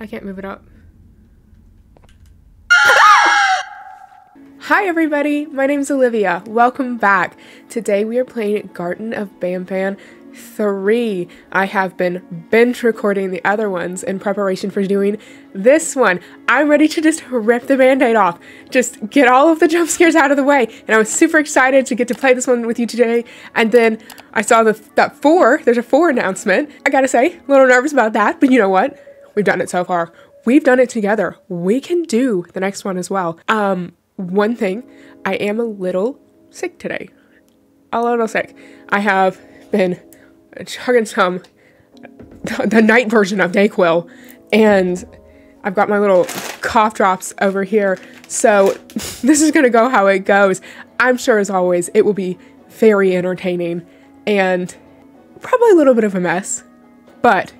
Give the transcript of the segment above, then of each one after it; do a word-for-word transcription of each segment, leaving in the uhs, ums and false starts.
I can't move it up. Hi everybody, my name's Olivia. Welcome back. Today we are playing Garten of Banban three. I have been binge recording the other ones in preparation for doing this one. I'm ready to just rip the band-aid off. Just get all of the jump scares out of the way. And I was super excited to get to play this one with you today. And then I saw the, that four, there's a four announcement. I gotta say, a little nervous about that, but you know what? We've done it so far. We've done it together. We can do the next one as well. Um, one thing, I am a little sick today. A little sick. I have been chugging some, the night version of Dayquil, and I've got my little cough drops over here. So this is gonna go how it goes. I'm sure, as always, it will be very entertaining and probably a little bit of a mess, but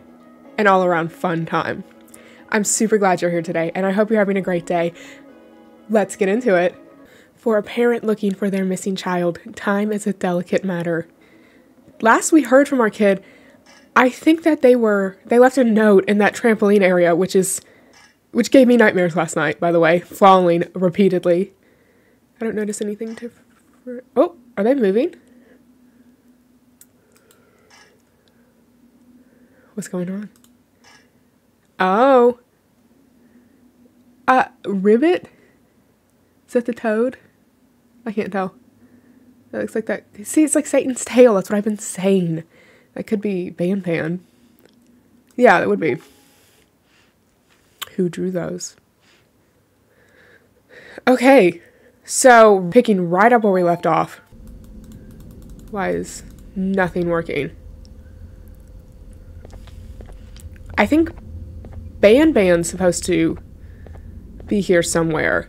an all-around fun time. I'm super glad you're here today, and I hope you're having a great day. Let's get into it. For a parent looking for their missing child, time is a delicate matter. Last we heard from our kid, I think that they were, they left a note in that trampoline area, which is, which gave me nightmares last night, by the way, falling repeatedly. I don't notice anything to, oh, are they moving? What's going on? Oh. Uh, Ribbit? Is that the toad? I can't tell. It looks like that. See, it's like Satan's tail. That's what I've been saying. That could be Banban. Yeah, that would be. Who drew those? Okay. So, picking right up where we left off. Why is nothing working? I think Banban's supposed to be here somewhere.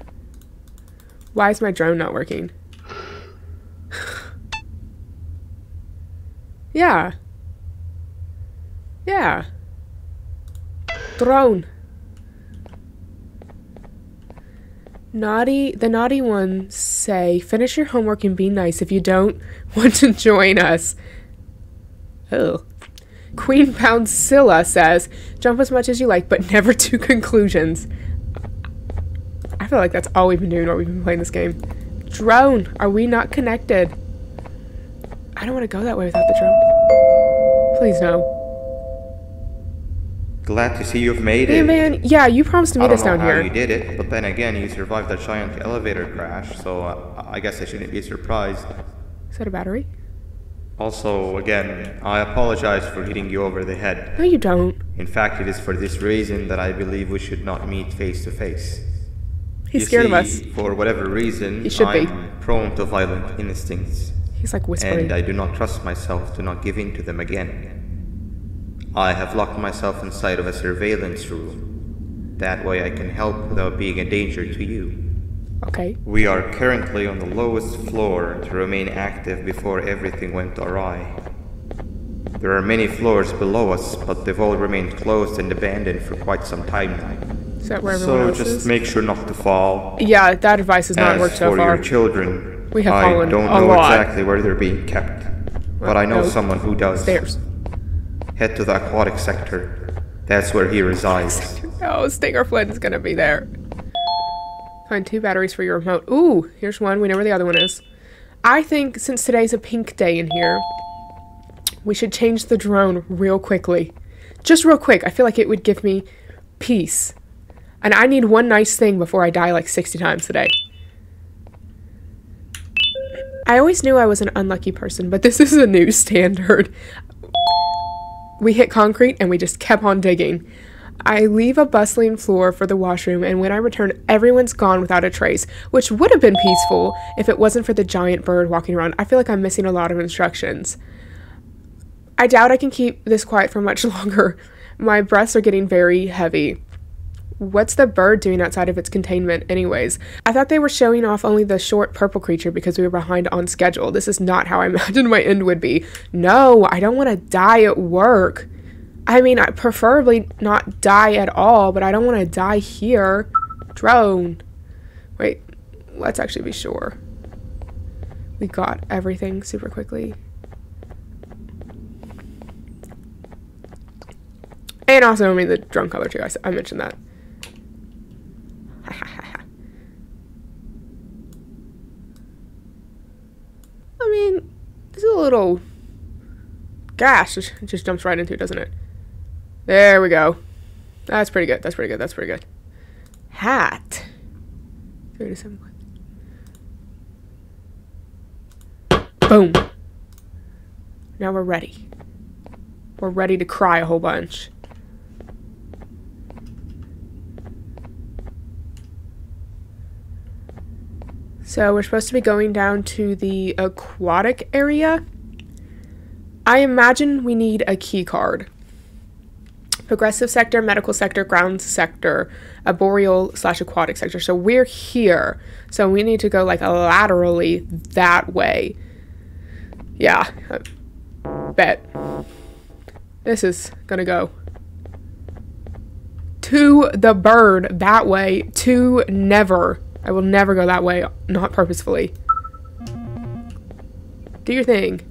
Why is my drone not working? Yeah. Yeah. Drone. Naughty, the naughty ones say, finish your homework and be nice if you don't want to join us. Oh. Queen Pouncilla says, jump as much as you like, but never to conclusions. I feel like that's all we've been doing while we've been playing this game. Drone, are we not connected? I don't want to go that way without the drone. Please, no. Glad to see you've made hey, it. Hey, man, yeah, you promised to meet us down here. I don't know how you did it, but then again, you survived that giant elevator crash, so uh, I guess I shouldn't be surprised. Is that a battery? Also, again, I apologize for hitting you over the head. No, you don't. In fact, it is for this reason that I believe we should not meet face to face. He's you scared see, of us. For whatever reason, he should I'm be. prone to violent instincts. He's like whispering. And I do not trust myself to not give in to them again. I have locked myself inside of a surveillance room. That way I can help without being a danger to you. Okay. We are currently on the lowest floor to remain active before everything went awry. There are many floors below us, but they've all remained closed and abandoned for quite some time now. Is that where everyone else is? So just make sure not to fall. Yeah, that advice has not worked so far. As for your children, we have fallen a lot. I don't know exactly where they're being kept, but I know someone who does. Stairs. Head to the aquatic sector. That's where he resides. Oh, Stinger Flynn is gonna be there. Find two batteries for your remote. Ooh, here's one. We know where the other one is. I think since today's a pink day in here, we should change the drone real quickly. Just real quick. I feel like it would give me peace. And I need one nice thing before I die like sixty times today. I always knew I was an unlucky person, but this is a new standard. We hit concrete and we just kept on digging. I leave a bustling floor for the washroom, and when I return, everyone's gone without a trace, which would have been peaceful if it wasn't for the giant bird walking around. I feel like I'm missing a lot of instructions. I doubt I can keep this quiet for much longer. My breaths are getting very heavy. What's the bird doing outside of its containment anyways? I thought they were showing off only the short purple creature because we were behind on schedule. This is not how I imagined my end would be. No, I don't want to die at work. I mean, I preferably not die at all, but I don't want to die here. Drone. Wait, let's actually be sure. We got everything super quickly. And also made the drum color too. I, I mentioned that. I mean, this is a little gash. It just jumps right into it, doesn't it? There we go. That's pretty good. That's pretty good. That's pretty good. Hat. thirty-seven. Boom. Now we're ready. We're ready to cry a whole bunch. So we're supposed to be going down to the aquatic area. I imagine we need a key card. Progressive sector, medical sector, ground sector, arboreal slash aquatic sector. So we're here. So we need to go like laterally that way. Yeah, I bet. This is gonna go to the bird that way, to never. I will never go that way, not purposefully. Do your thing.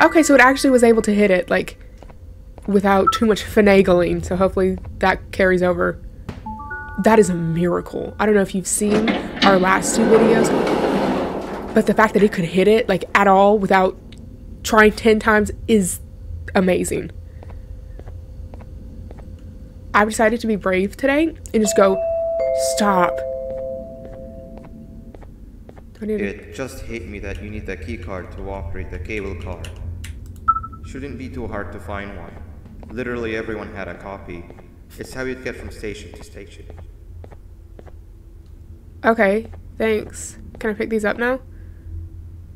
Okay, so it actually was able to hit it, like, without too much finagling, so hopefully that carries over. That is a miracle. I don't know if you've seen our last two videos, but the fact that it could hit it, like, at all without trying ten times is amazing. I've decided to be brave today and just go, stop. It just hit me that you need a key card to operate the cable car. Shouldn't be too hard to find one. Literally everyone had a copy. It's how you'd get from station to station. Okay, thanks. Can I pick these up now?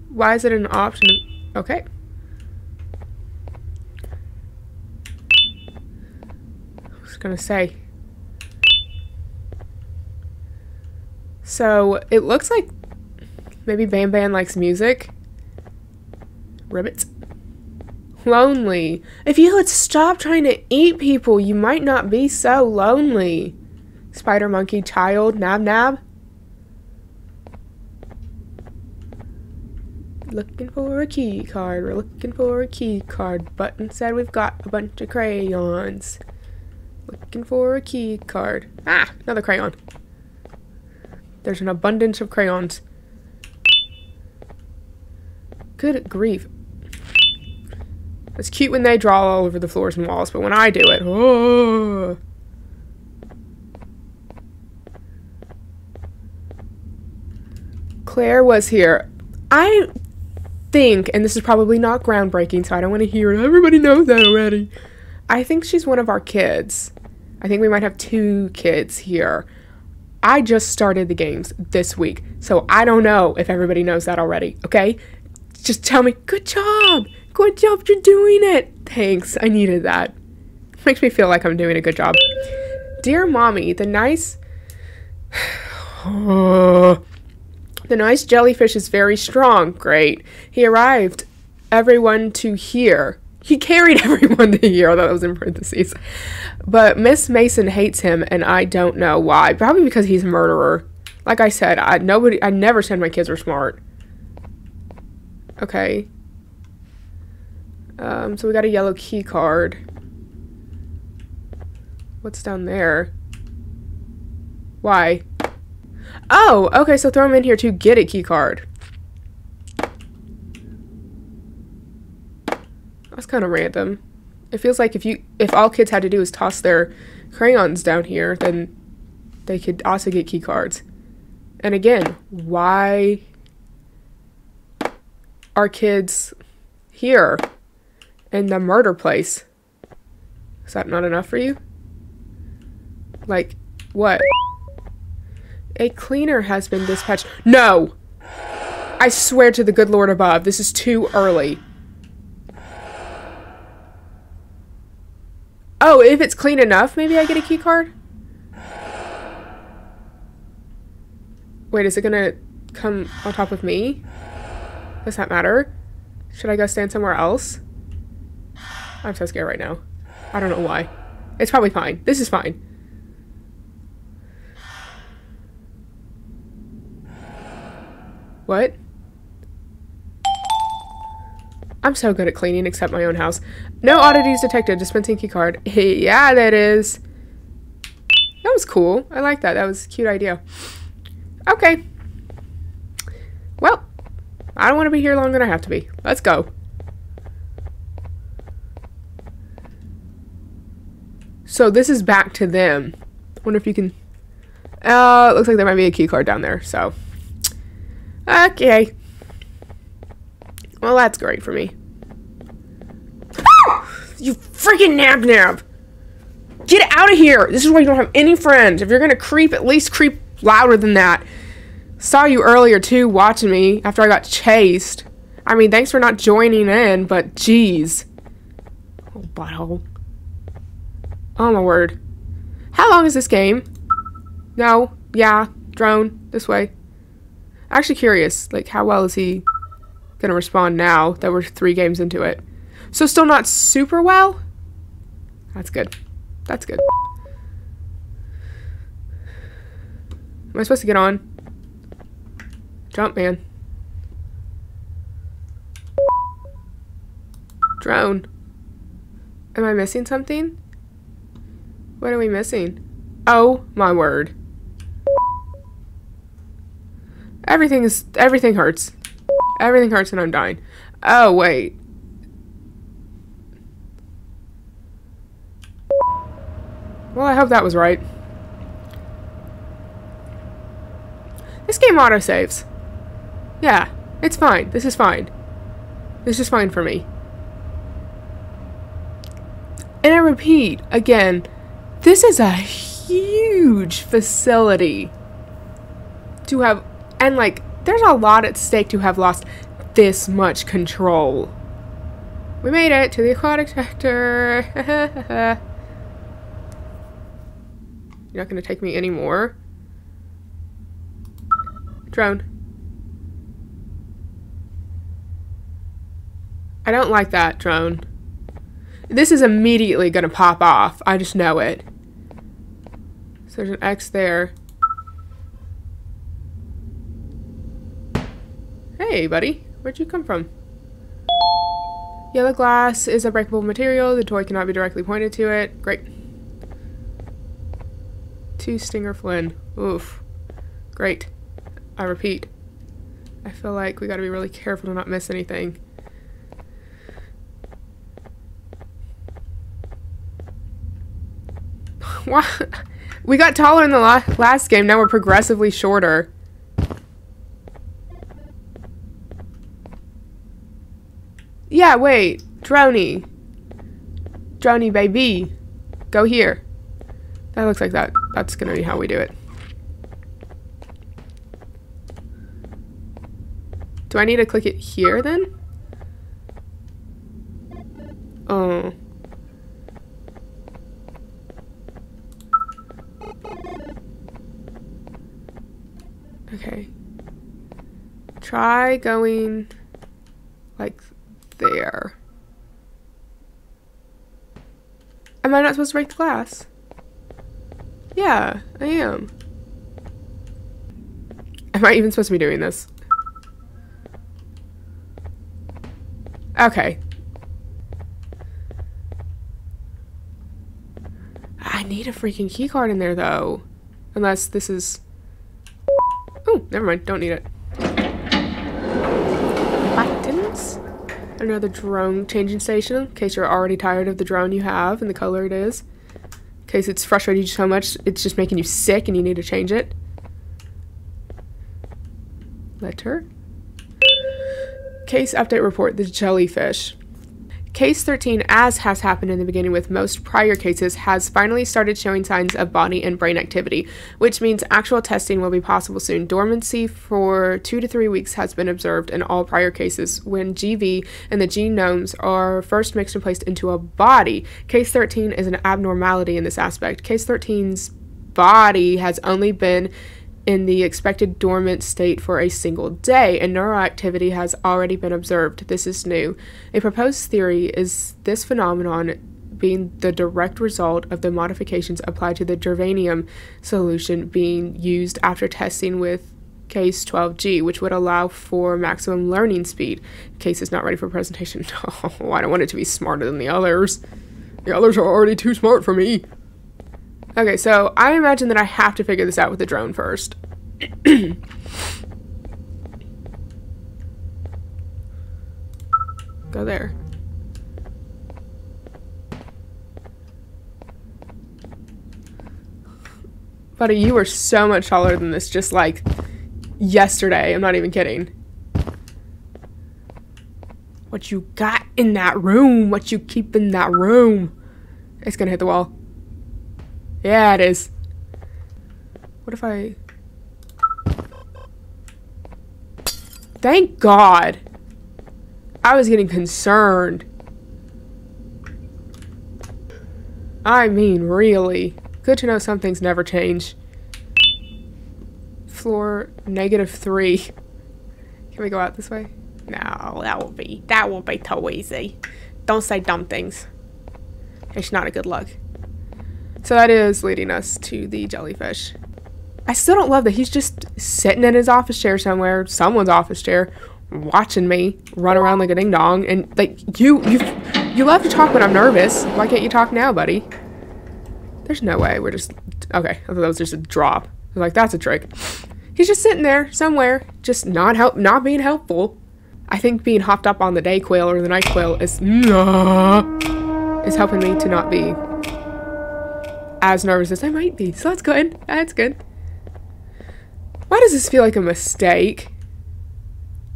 Why is it an option? Okay. I was gonna say. So, it looks like maybe Banban likes music. Ribbits. Lonely. If you would stop trying to eat people, you might not be so lonely. Spider monkey child Nabnab. Looking for a key card. We're looking for a key card. Button said we've got a bunch of crayons. Looking for a key card. Ah, another crayon. There's an abundance of crayons. Good grief. It's cute when they draw all over the floors and walls, but when I do it, oh. Claire was here. I think, and this is probably not groundbreaking, so I don't want to hear it. Everybody knows that already. I think she's one of our kids. I think we might have two kids here. I just started the games this week, so I don't know if everybody knows that already, okay? Just tell me, good job, good job, you're doing it. Thanks, I needed that. Makes me feel like I'm doing a good job. Dear Mommy, the nice... oh, the nice jellyfish is very strong. Great. He arrived everyone to here. He carried everyone to here, although that was in parentheses. But Miss Mason hates him, and I don't know why. Probably because he's a murderer. Like I said, I, nobody, I never said my kids were smart. Okay. Um, so we got a yellow key card. What's down there? Why? Oh, okay, so throw them in here to get a key card. That's kind of random. It feels like if you if all kids had to do is toss their crayons down here, then they could also get key cards. And again, why our kids here in the murder place? Is that not enough for you? Like, what? A cleaner has been dispatched. No! I swear to the good Lord above, this is too early. Oh, if it's clean enough, maybe I get a key card? Wait, is it gonna come on top of me? Does that matter? Should I go stand somewhere else? I'm so scared right now. I don't know why. It's probably fine. This is fine. What? I'm so good at cleaning except my own house. No oddities detected. Dispensing key card. Yeah, that is. That was cool. I like that. That was a cute idea. Okay. Well, I don't want to be here longer than I have to be. Let's go. So this is back to them. Wonder if you can... Uh, looks like there might be a key card down there, so... Okay. Well, that's great for me. Ah! You freaking Nabnab! Get out of here! This is why you don't have any friends. If you're gonna creep, at least creep louder than that. Saw you earlier, too, watching me after I got chased. I mean, thanks for not joining in, but jeez. Oh, butthole. Oh, my word. How long is this game? No. Yeah. Drone. This way. Actually curious. Like, how well is he gonna respond now that we're three games into it? So still not super well? That's good. That's good. Am I supposed to get on? Jump, man. Drone. Am I missing something? What are we missing? Oh, my word. Everything is... Everything hurts. Everything hurts and I'm dying. Oh, wait. Well, I hope that was right. This game autosaves. Yeah, it's fine. This is fine. This is fine for me. And I repeat, again, this is a huge facility to have, and like, there's a lot at stake to have lost this much control. We made it to the aquatic sector. You're not gonna take me anymore. Drone. I don't like that, drone. This is immediately gonna pop off. I just know it. So there's an X there. Hey, buddy. Where'd you come from? Yellow glass is a breakable material. The toy cannot be directly pointed to it. Great. Two Stinger Flynn. Oof. Great. I repeat. I feel like we gotta be really careful to not miss anything. Why? We got taller in the la last game. Now we're progressively shorter. Yeah, wait. Droney. Droney, baby. Go here. That looks like that. That's gonna be how we do it. Do I need to click it here, then? Oh. Okay. Try going like there. Am I not supposed to break the glass? Yeah, I am. Am I even supposed to be doing this? Okay. I need a freaking key card in there, though. Unless this is... Oh, never mind. Don't need it. Buttons. Another drone changing station, in case you're already tired of the drone you have and the color it is. In case it's frustrating you so much, it's just making you sick and you need to change it. Letter. Case update report, the jellyfish. Case thirteen, as has happened in the beginning with most prior cases, has finally started showing signs of body and brain activity, which means actual testing will be possible soon. Dormancy for two to three weeks has been observed in all prior cases when G V and the genomes are first mixed and placed into a body. Case thirteen is an abnormality in this aspect. Case thirteen's body has only been in the expected dormant state for a single day, and neuroactivity has already been observed. This is new. A proposed theory is this phenomenon being the direct result of the modifications applied to the Givanium solution being used after testing with case twelve G, which would allow for maximum learning speed. Case is not ready for presentation. No, I don't want it to be smarter than the others. The others are already too smart for me. Okay, so I imagine that I have to figure this out with the drone first. Go there. Buddy, you were so much taller than this just like yesterday. I'm not even kidding. What you got in that room? What you keep in that room? It's gonna hit the wall. Yeah, it is. What if I... Thank God! I was getting concerned. I mean, really. Good to know some things never change. Floor negative three. Can we go out this way? No, that won't be. That won't be too easy. Don't say dumb things. It's not a good look. So that is leading us to the jellyfish. I still don't love that he's just sitting in his office chair somewhere, someone's office chair, watching me run around like a ding dong. And like you, you, you love to talk when I'm nervous. Why can't you talk now, buddy? There's no way. We're just... Okay, I thought that was just a drop. I was like, that's a trick. He's just sitting there somewhere, just not help, not being helpful. I think being hopped up on the Dayquil or the Nightquil is is helping me to not be as nervous as I might be. So that's good. That's good. Why does this feel like a mistake?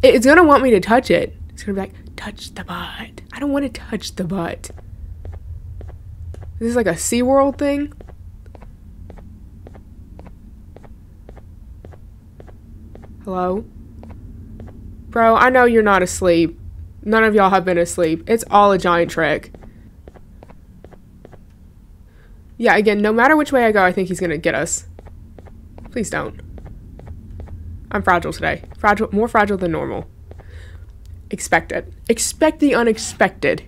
It's gonna want me to touch it. It's gonna be like, touch the butt. I don't want to touch the butt. This is like a SeaWorld thing. Hello? Bro, I know you're not asleep. None of y'all have been asleep. It's all a giant trick. Yeah, again, no matter which way I go, I think he's gonna get us. Please don't. I'm fragile today. Fragile, more fragile than normal. Expect it. Expect the unexpected.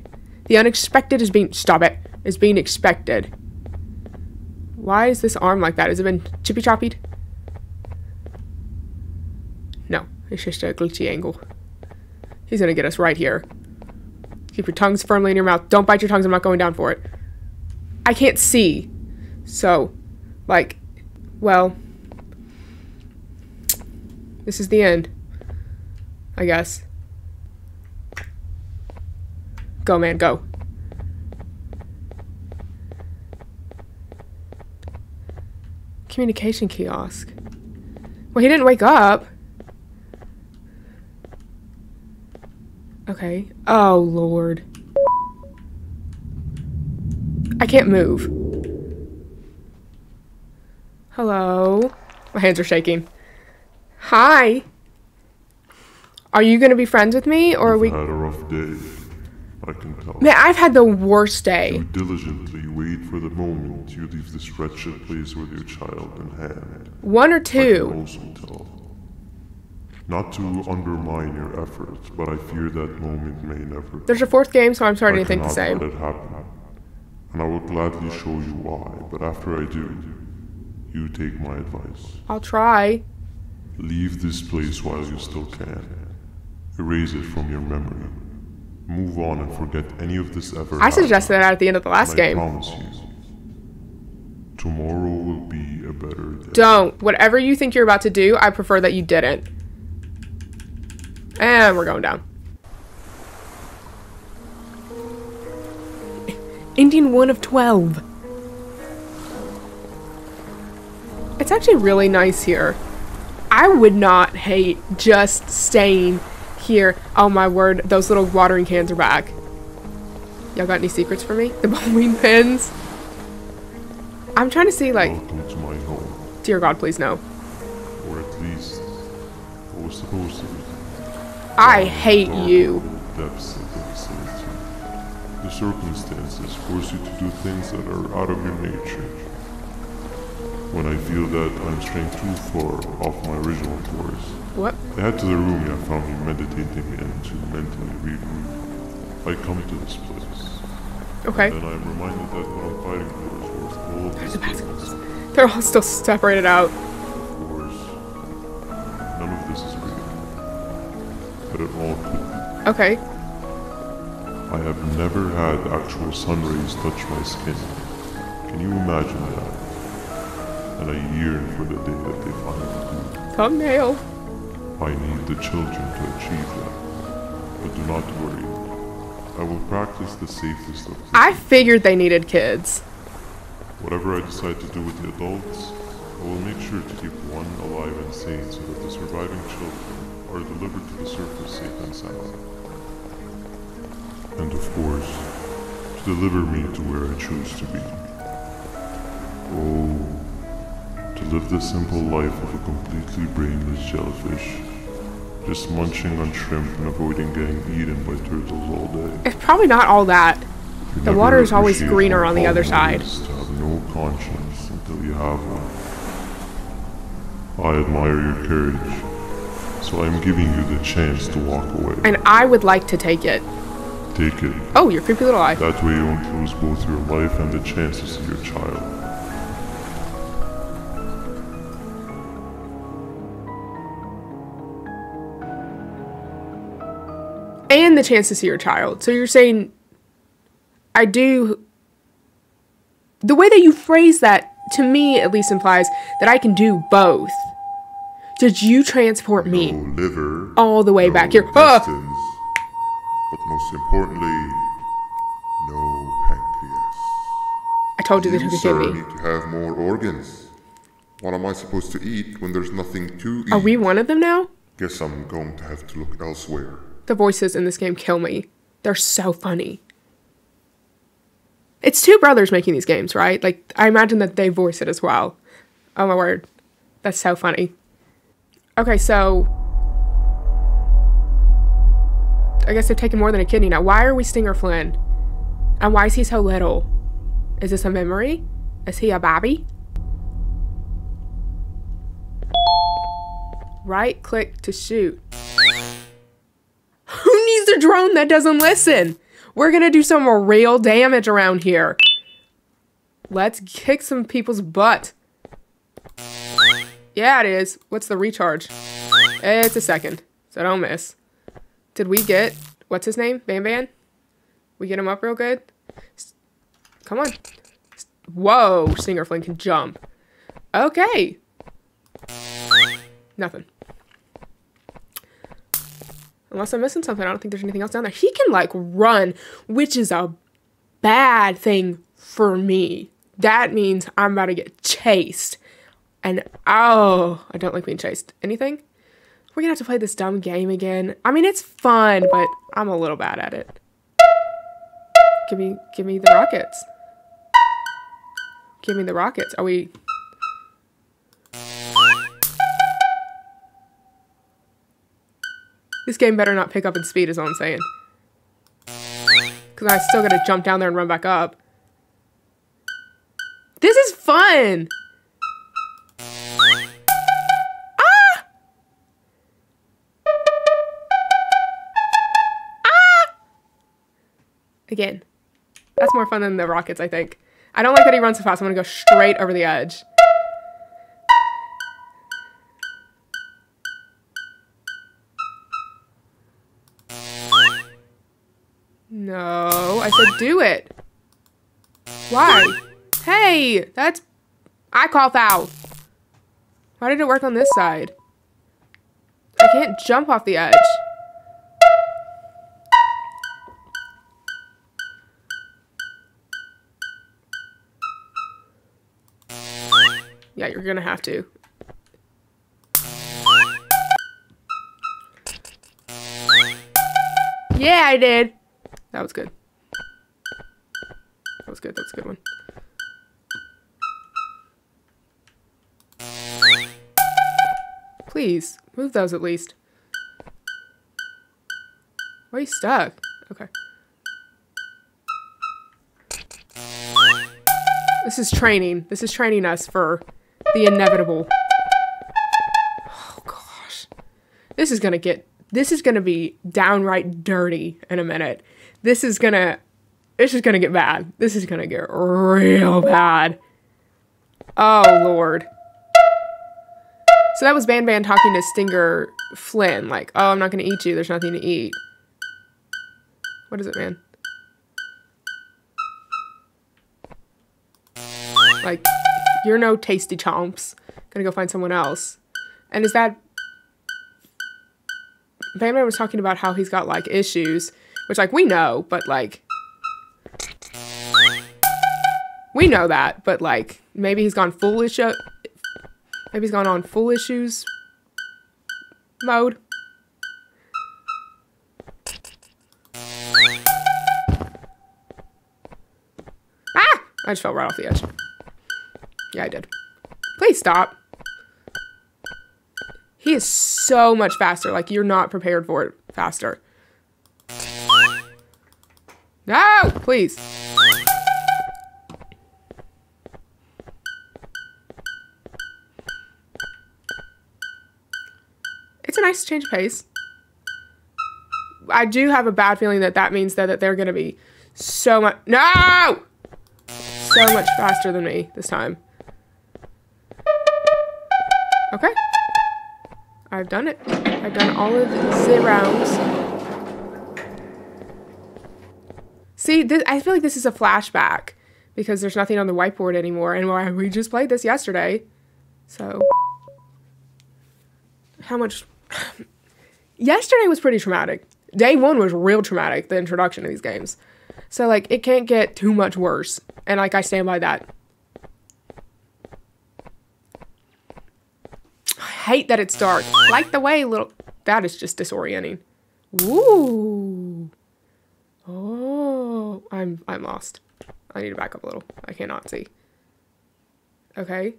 The unexpected is being... Stop it. Is being expected. Why is this arm like that? Has it been chippy choppied? No, it's just a glitchy angle. He's gonna get us right here. Keep your tongues firmly in your mouth. Don't bite your tongues. I'm not going down for it. I can't see. So, like, well, this is the end, I guess. Go, man, go. Communication kiosk. Well, he didn't wake up. Okay. Oh, Lord. I can't move. Hello? My hands are shaking. Hi. Are you going to be friends with me, or are we... I've had a rough day. I can tell. Man, I've had the worst day. You diligently wait for the moment you leave this wretched place with your child in hand. One or two. I can also tell. Not to undermine your efforts, but I fear that moment may never. There's a fourth game, so I'm starting to think the same. I cannot let it happen, and I will gladly show you why. But after I do, you take my advice. I'll try. Leave this place while you still can. Erase it from your memory. Move on and forget any of this ever. I suggested that at the end of the last game. I promise you, tomorrow will be a better day. Don't. Whatever you think you're about to do, I prefer that you didn't. And we're going down. Ending one of twelve. It's actually really nice here. I would not hate just staying here. Oh my word, those little watering cans are back. Y'all got any secrets for me? The bowling pins? I'm trying to see, like... Welcome to my home. Dear God, please no. Or at least, what was supposed to be. I hate you. Depths of the vicinity. The circumstances force you to do things that are out of your nature. When I feel that I'm straying too far off my original course. What? I head to the room I found me meditating and to mentally regroup. I come to this place. Okay. And then I'm reminded that what I'm fighting for is worth all of these things. They're all still separated out. Of course. Okay. I have never had actual sun rays touch my skin. Can you imagine that? And I yearn for the day that they finally do. Come hail. I need the children to achieve that. But do not worry. I will practice the safest of things. I figured they needed kids. Whatever I decide to do with the adults, I will make sure to keep one alive and sane so that the surviving children are delivered to the surface safe and sound. And of course, to deliver me to where I choose to be. Oh, to live the simple life of a completely brainless jellyfish, just munching on shrimp and avoiding getting eaten by turtles all day. It's probably not all that. The water is always greener on the other side. To have no conscience until you have one. I admire your courage, so I am giving you the chance to walk away. And I would like to take it. Take it. Oh, your creepy little eye. That way you won't lose both your life and the chance to see your child. And the chance to see your child. So you're saying, I do... The way that you phrase that, to me at least, implies that I can do both. Did you transport me no liver, all the way no back here? Distance, oh. But most importantly, no pancreas. I told you, you they took sir, it to me. Need to have more organs. What am I supposed to eat when there's nothing to eat? Are we one of them now? Guess I'm going to have to look elsewhere. The voices in this game kill me. They're so funny. It's two brothers making these games, right? Like, I imagine that they voice it as well. Oh my word. That's so funny. Okay, so... I guess they've taken more than a kidney now. Why are we Stinger Flynn? And why is he so little? Is this a memory? Is he a baby? Right click to shoot. Who needs a drone that doesn't listen? We're gonna do some real damage around here. Let's kick some people's butt. Yeah, it is. What's the recharge? It's a second, so don't miss. Did we get, what's his name? Banban? We get him up real good? Come on. Whoa, Stinger Flynn can jump. Okay. Nothing. Unless I'm missing something, I don't think there's anything else down there. He can, like, run, which is a bad thing for me. That means I'm about to get chased. And, oh, I don't like being chased. Anything? We're gonna have to play this dumb game again. I mean, it's fun, but I'm a little bad at it. Give me, give me the rockets. Give me the rockets. Are we... This game better not pick up in speed, is all I'm saying. Because I still gotta jump down there and run back up. This is fun! Ah! Ah! Again. That's more fun than the rockets, I think. I don't like that he runs so fast. I'm gonna go straight over the edge. No, I said do it. Why? Hey, that's... I call foul. Why did it work on this side? I can't jump off the edge. Yeah, you're gonna have to. Yeah, I did. That was good. That was good. That was a good one. Please, move those at least. Why are you stuck? Okay. This is training. This is training us for the inevitable. Oh, gosh. This is gonna get... This is gonna be downright dirty in a minute. This is gonna, this is gonna get bad. This is gonna get real bad. Oh, Lord. So that was Banban talking to Stinger Flynn, like, oh, I'm not gonna eat you, there's nothing to eat. What is it, man? Like, you're no tasty chomps. Gonna go find someone else. And is that... Banban was talking about how he's got, like, issues. Which, like, we know, but, like... We know that, but, like, maybe he's gone full issue... Maybe he's gone on full issues... mode. Ah! I just fell right off the edge. Yeah, I did. Please stop. He is so much faster. Like, you're not prepared for it faster. No! Please. It's a nice change of pace. I do have a bad feeling that that means that, that they're going to be so much... No! So much faster than me this time. Okay. I've done it. I've done all of the rounds. See, this, I feel like this is a flashback because there's nothing on the whiteboard anymore, and we just played this yesterday. So, how much? Yesterday was pretty traumatic. Day one was real traumatic, the introduction of these games. So, like, it can't get too much worse, and, like, I stand by that. I hate that it's dark. Like the way little... That is just disorienting. Ooh. Oh. I'm, I'm lost. I need to back up a little. I cannot see. Okay.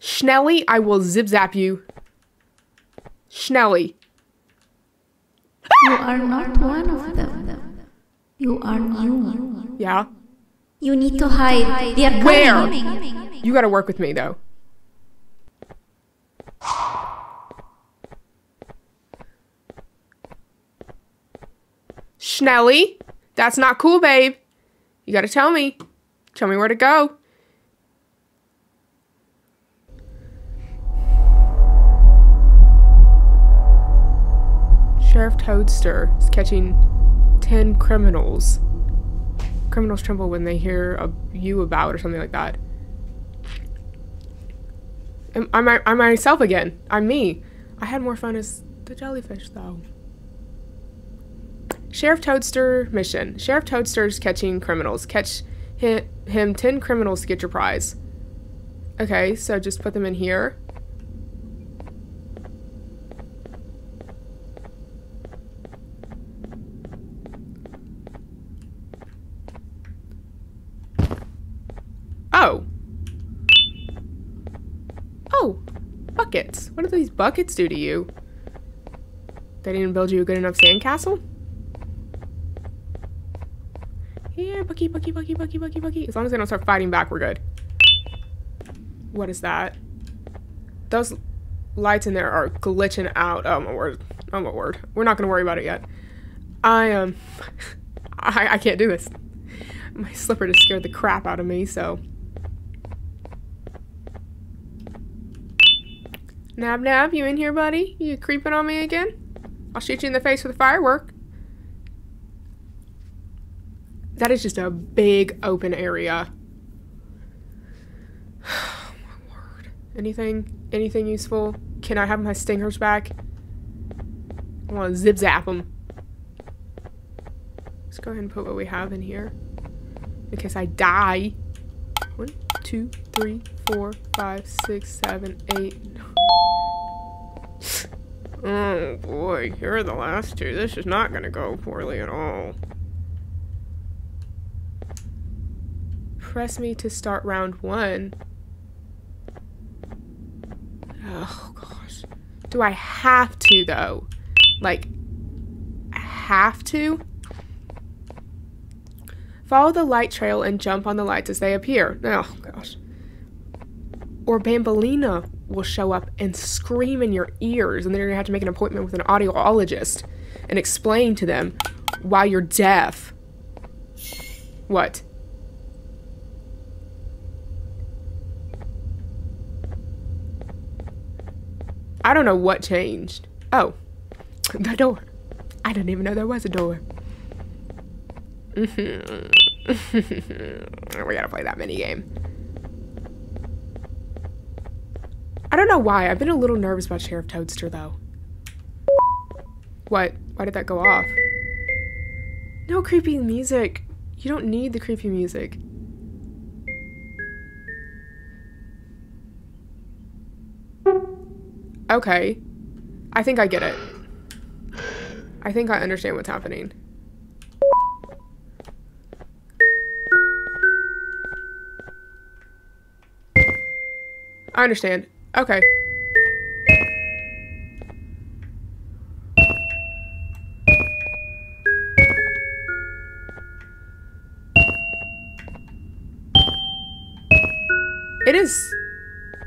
Schnelly, I will zip-zap you. Schnelly. You are not one of them. You are you. Yeah? You need to hide. They are coming. Where? You gotta work with me, though. Schnelly, that's not cool, babe. You gotta tell me. Tell me where to go. Sheriff Toadster is catching ten criminals. Criminals tremble when they hear a you about or something like that. I'm, I'm, I'm myself again. I'm me. I had more fun as the jellyfish, though. Sheriff Toadster mission. Sheriff Toadster's catching criminals. Catch him, him ten criminals to get your prize. Okay, so just put them in here. Oh. Oh. Buckets. What do these buckets do to you? They didn't build you a good enough sandcastle? Here, Bucky, Bucky, Bucky, Bucky, Bucky, Bucky. As long as they don't start fighting back, we're good. What is that? Those lights in there are glitching out. Oh, my word. Oh, my word. We're not going to worry about it yet. I, um... I, I can't do this. My slipper just scared the crap out of me, so... Nab Nab, you in here, buddy? You creeping on me again? I'll shoot you in the face with a firework. That is just a big open area. Oh my word. Anything? Anything useful? Can I have my stingers back? I want to zip zap them. Let's go ahead and put what we have in here. In case I die. One, two, three, four, five, six, seven, eight. Oh boy, here are the last two. This is not gonna go poorly at all. Press me to start round one. Oh gosh. Do I have to though? Like, have to? Follow the light trail and jump on the lights as they appear. Oh gosh. Or Bambalina will show up and scream in your ears, and then you're gonna have to make an appointment with an audiologist and explain to them why you're deaf. What? I don't know what changed. Oh, the door. I didn't even know there was a door. We gotta play that mini game. I don't know why. I've been a little nervous about Sheriff Toadster, though. What? Why did that go off? No creepy music. You don't need the creepy music. Okay. I think I get it. I think I understand what's happening. I understand. Okay. It is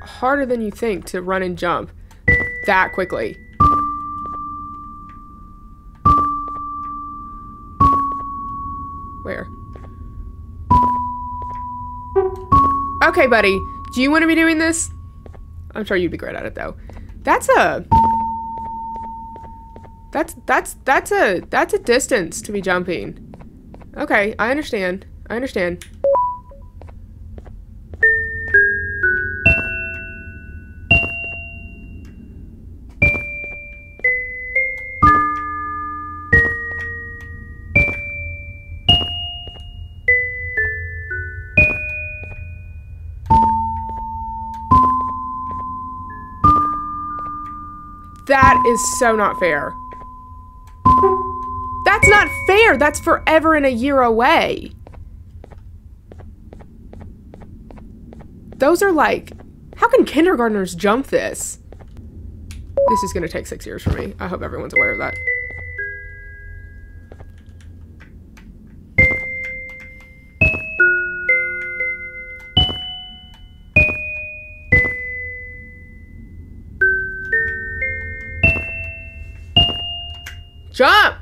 harder than you think to run and jump that quickly. Where? Okay, buddy. Do you want to be doing this? I'm sure you'd be great at it, though. That's a... That's, that's, that's a, that's a distance to be jumping. Okay, I understand. I understand. That is so not fair. That's not fair. That's forever and a year away. Those are like, how can kindergartners jump this? This is gonna take six years for me. I hope everyone's aware of that. Jump!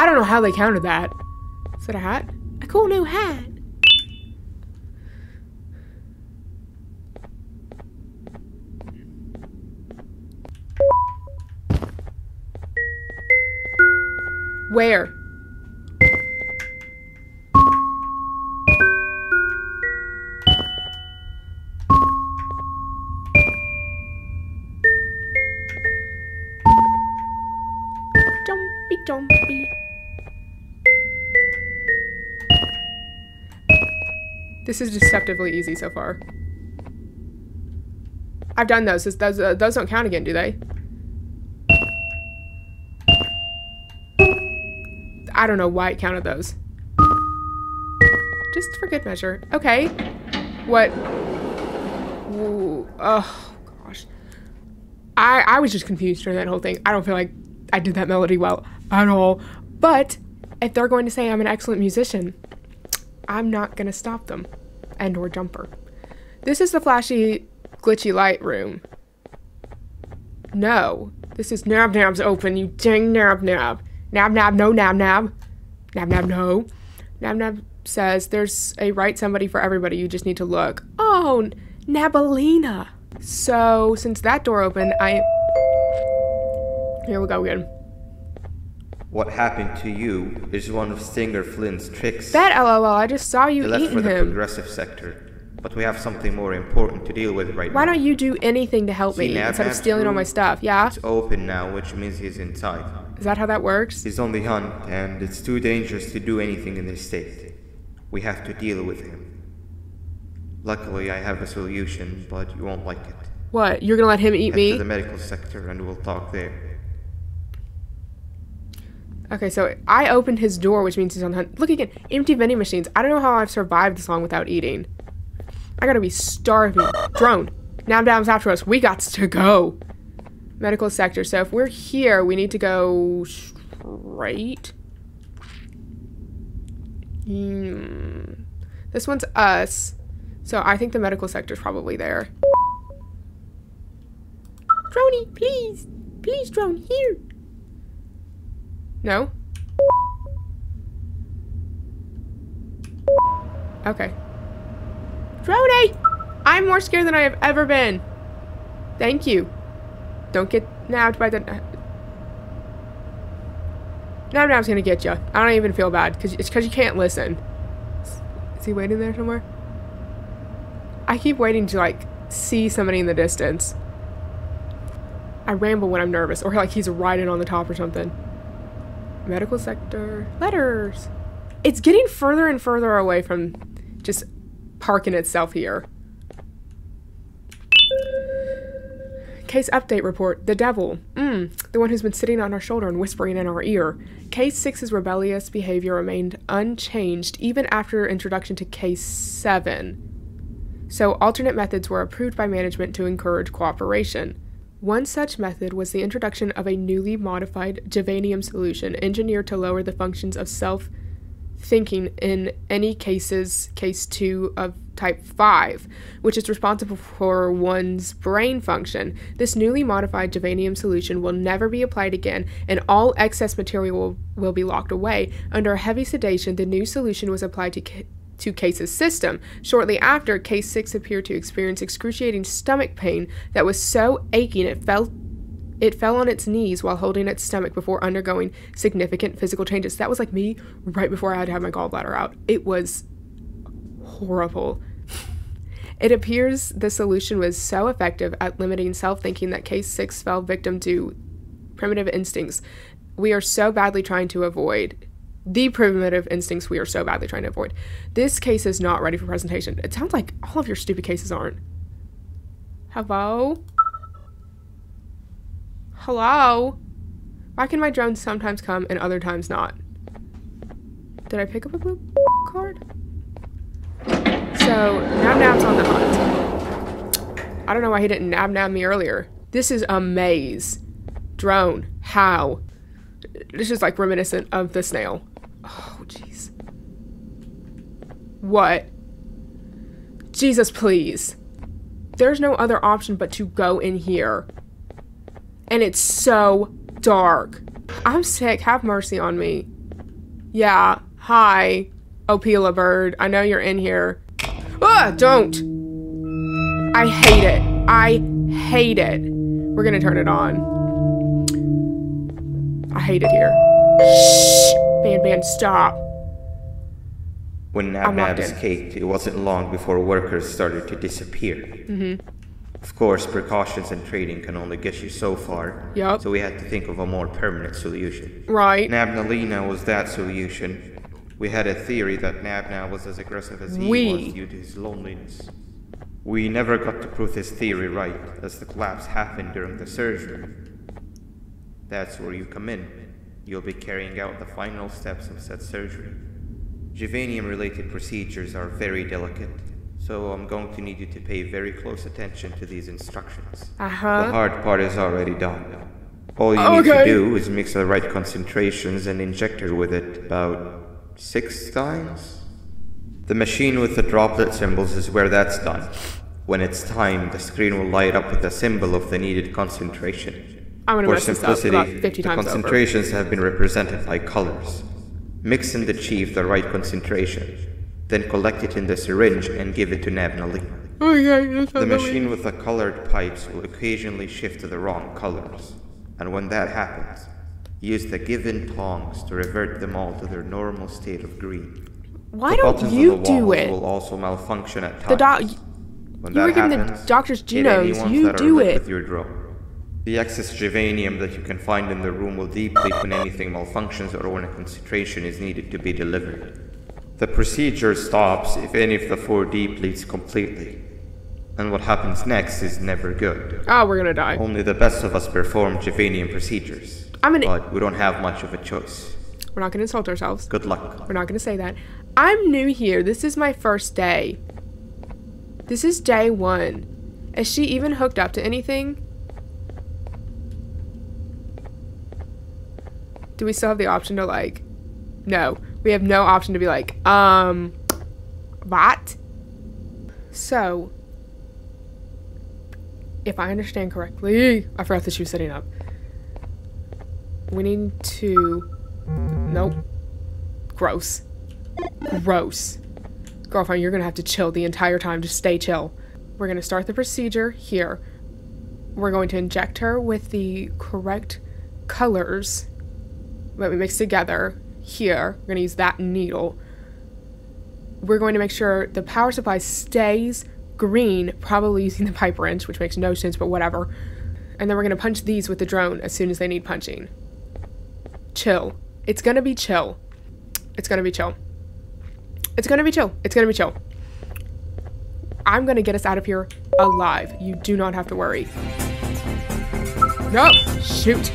I don't know how they counted that. Is that a hat? A cool new hat. Where? Jumpy, jumpy. This is deceptively easy so far. I've done those. Those, uh, those don't count again, do they? I don't know why it counted those. Just for good measure. Okay. What? Ooh, oh, gosh. I, I was just confused during that whole thing. I don't feel like I did that melody well at all. But if they're going to say I'm an excellent musician, I'm not going to stop them. And or jumper. This is the flashy, glitchy light room. No. This is Nabnab's open, you dang Nabnab. Nabnab, no Nabnab. Nabnab, no. Nabnab says there's a right somebody for everybody. You just need to look. Oh, Nabnalina. So since that door opened, I... Here we go again. What happened to you is one of Stinger Flynn's tricks. That lol, I just saw you eating him. They left for the progressive sector. But we have something more important to deal with right now. Why don't you do anything to help me instead of stealing all my stuff? Yeah? It's open now, which means he's inside. Is that how that works? He's on the hunt, and it's too dangerous to do anything in this state. We have to deal with him. Luckily, I have a solution, but you won't like it. What? You're gonna let him eat Head me? To the medical sector, and we'll talk there. Okay, so I opened his door, which means he's on the hunt. Look again, empty vending machines. I don't know how I've survived this long without eating. I gotta be starving. Drone. Nabnab's after us. We got to go. Medical sector. So if we're here, we need to go straight. Mm. This one's us. So I think the medical sector's probably there. Droney, please. Please, drone, here. No? Okay. Droney! I'm more scared than I have ever been. Thank you. Don't get nabbed by the... Nabnab's gonna get you. I don't even feel bad. Cause it's because you can't listen. Is, is he waiting there somewhere? I keep waiting to, like, see somebody in the distance. I ramble when I'm nervous. Or, like, he's riding on the top or something. Medical sector. Letters. It's getting further and further away from just parking itself here. Case update report. The devil. Mm, the one who's been sitting on our shoulder and whispering in our ear. Case six's rebellious behavior remained unchanged even after introduction to Case seven. So alternate methods were approved by management to encourage cooperation. One such method was the introduction of a newly modified Givanium solution engineered to lower the functions of self-thinking in any cases, Case two of Type five, which is responsible for one's brain function. This newly modified Givanium solution will never be applied again, and all excess material will, will be locked away. Under heavy sedation, the new solution was applied to, to Case's system. Shortly after, Case six appeared to experience excruciating stomach pain that was so aching it felt It fell on its knees while holding its stomach before undergoing significant physical changes. That was like me right before I had to have my gallbladder out. It was horrible. It appears the solution was so effective at limiting self-thinking that Case six fell victim to primitive instincts we are so badly trying to avoid. The primitive instincts we are so badly trying to avoid. This case is not ready for presentation. It sounds like all of your stupid cases aren't. Hello? Hello? Why can my drones sometimes come and other times not? Did I pick up a blue card? So, Nabnab's on the hunt. I don't know why he didn't Nabnab me earlier. This is a maze. Drone. How? This is like reminiscent of the snail. Oh, jeez. What? Jesus, please. There's no other option but to go in here. And it's so dark. I'm sick. Have mercy on me. Yeah. Hi, Opila bird. I know you're in here. Ah, don't. I hate it. I hate it. We're gonna turn it on. I hate it here. Shh. Banban, stop. When Nabnab escaped, it wasn't long before workers started to disappear. Mm-hmm. Of course, precautions and trading can only get you so far. Yep. So we had to think of a more permanent solution. Right. Nabnalina was that solution. We had a theory that Nabnab was as aggressive as he we. was due to his loneliness. We never got to prove his theory right, as the collapse happened during the surgery. That's where you come in. You'll be carrying out the final steps of said surgery. Givanium-related procedures are very delicate, so I'm going to need you to pay very close attention to these instructions. Uh-huh. The hard part is already done. All you okay. need to do is mix the right concentrations and inject her with it about... six times? The machine with the droplet symbols is where that's done. When it's time, the screen will light up with the symbol of the needed concentration. I'm gonna For simplicity, about fifty the times concentrations over. have been represented by colors. Mix and achieve the right concentration, then collect it in the syringe and give it to Nabnalina. Oh, yeah, the machine with the colored pipes will occasionally shift to the wrong colors, and when that happens, use the given tongs to revert them all to their normal state of green. Why don't you do it? The buttons on the walls will also malfunction at times. You were given the doctor's genomes. You do it. With your drone. The excess Givanium that you can find in the room will deplete when anything malfunctions or when a concentration is needed to be delivered. The procedure stops if any of the four depletes completely. And what happens next is never good. Oh, we're gonna die. Only the best of us perform Givanium procedures. I'm an but we don't have much of a choice. We're not going to insult ourselves. Good luck. We're not going to say that. I'm new here. This is my first day. This is day one. Is she even hooked up to anything? Do we still have the option to like... No. We have no option to be like, um... what? So, if I understand correctly, I forgot that she was setting up. We need to... Nope. Gross. Gross. Girlfriend, you're gonna have to chill the entire time. Just stay chill. We're gonna start the procedure here. We're going to inject her with the correct colors that we mix together here. We're gonna use that needle. We're going to make sure the power supply stays green, probably using the pipe wrench, which makes no sense, but whatever. And then we're gonna punch these with the drone as soon as they need punching. Chill. It's gonna be chill. It's gonna be chill. It's gonna be chill. It's gonna be chill. I'm gonna get us out of here alive. You do not have to worry. No! Shoot!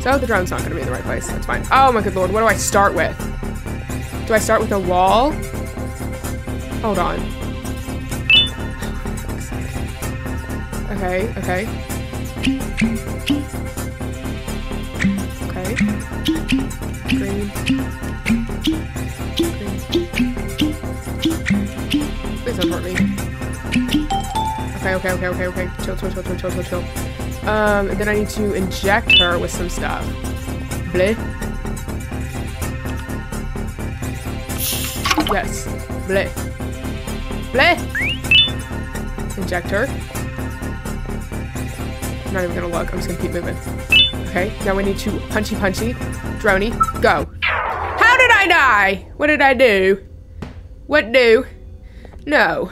So the drone's not gonna be in the right place. That's fine. Oh my good lord, what do I start with? Do I start with a wall? Hold on. Okay, okay. Okay. Green. Green. Please don't hurt me. Okay, okay, okay, okay, okay. Chill, chill, chill, chill, chill, chill, chill. Um, and then I need to inject her with some stuff. Bleh. Yes. Bleh. Bleh! Inject her. I'm not even gonna look, I'm just gonna keep moving. Okay, now we need to punchy punchy. Droney, go. How did I die? What did I do? What do? No.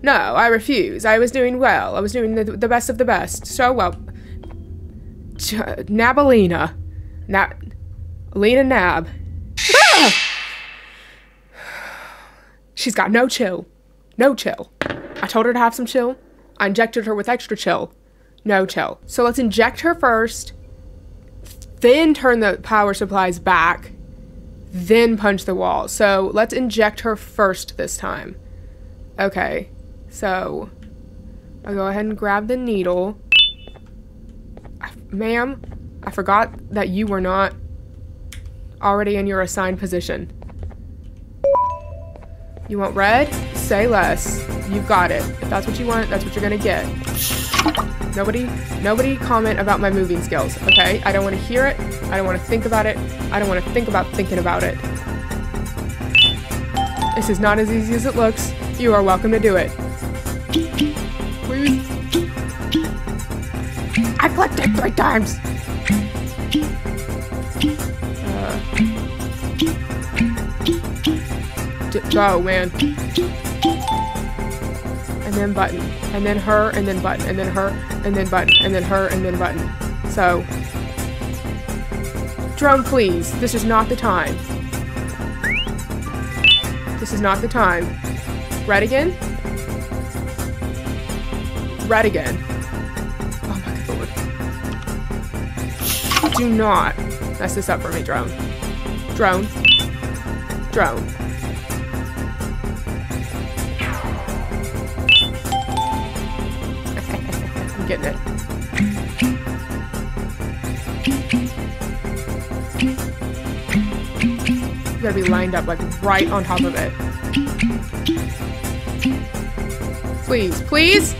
No, I refuse. I was doing well. I was doing the, the best of the best. So well. Ch Nabnalina. Na Lena Nab. Ah! She's got no chill. No chill. I told her to have some chill. I injected her with extra chill. No chill. So let's inject her first, then turn the power supplies back, then punch the wall. So let's inject her first this time. Okay. So I'll go ahead and grab the needle. Ma'am, I forgot that you were not already in your assigned position. You want red? Say less. You've got it. If that's what you want, that's what you're gonna get. Nobody, nobody comment about my moving skills, okay? I don't want to hear it. I don't want to think about it. I don't want to think about thinking about it. This is not as easy as it looks. You are welcome to do it. Please. I clicked it three times. Uh. Go, man. And then button. And then her, and then button. And then her, and then button. And then her, and then button. So. Drone, please. This is not the time. This is not the time. Red again? Red again. Oh my god. Do not mess this up for me, drone. Drone. Drone. Getting it. You gotta be lined up, like, right on top of it. Please, please!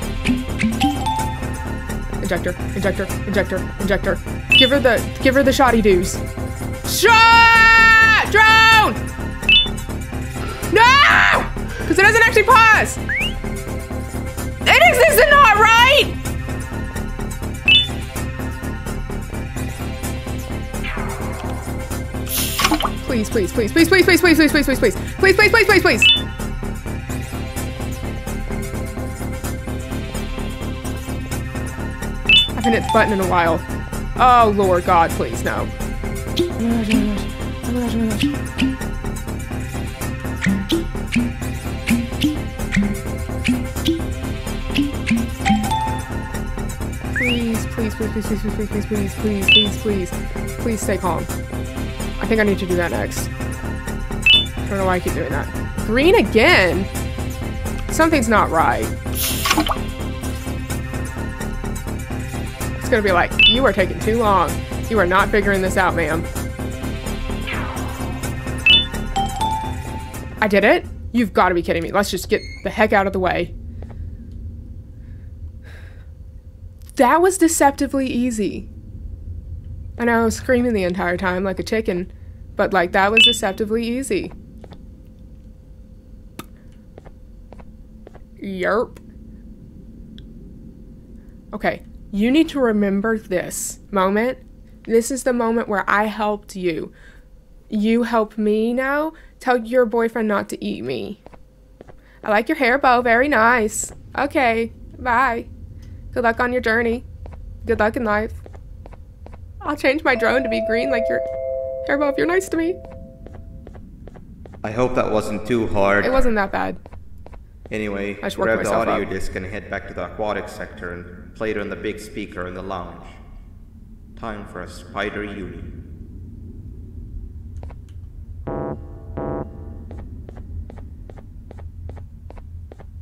Injector, injector, injector, injector. Give her the, give her the shoddy doos. Shot! Drone! No! Because it doesn't actually pause! It is, this is not right! Please, please, please, please, please, please, please, please, please, please, please, please, please, please, please, please. I haven't hit the button in a while. Oh Lord God, please no. Oh my gosh, oh my gosh, oh my gosh, oh my gosh. Please, please, please, please, please, please, please, please, please, please, please, please, please stay calm. I think I need to do that next. I don't know why I keep doing that. Green again? Something's not right. It's gonna be like, you are taking too long. You are not figuring this out, ma'am. I did it? You've got to be kidding me. Let's just get the heck out of the way. That was deceptively easy. And I was screaming the entire time like a chicken, but like that was deceptively easy. Yerp. Okay, you need to remember this moment. This is the moment where I helped you. You help me now. Tell your boyfriend not to eat me. I like your hair bow. Very nice. Okay, bye. Good luck on your journey. Good luck in life. I'll change my drone to be green like your hair bow if you're nice to me. I hope that wasn't too hard. It wasn't that bad. Anyway, grab the audio up. disc and head back to the aquatic sector and play it on the big speaker in the lounge. Time for a spider union.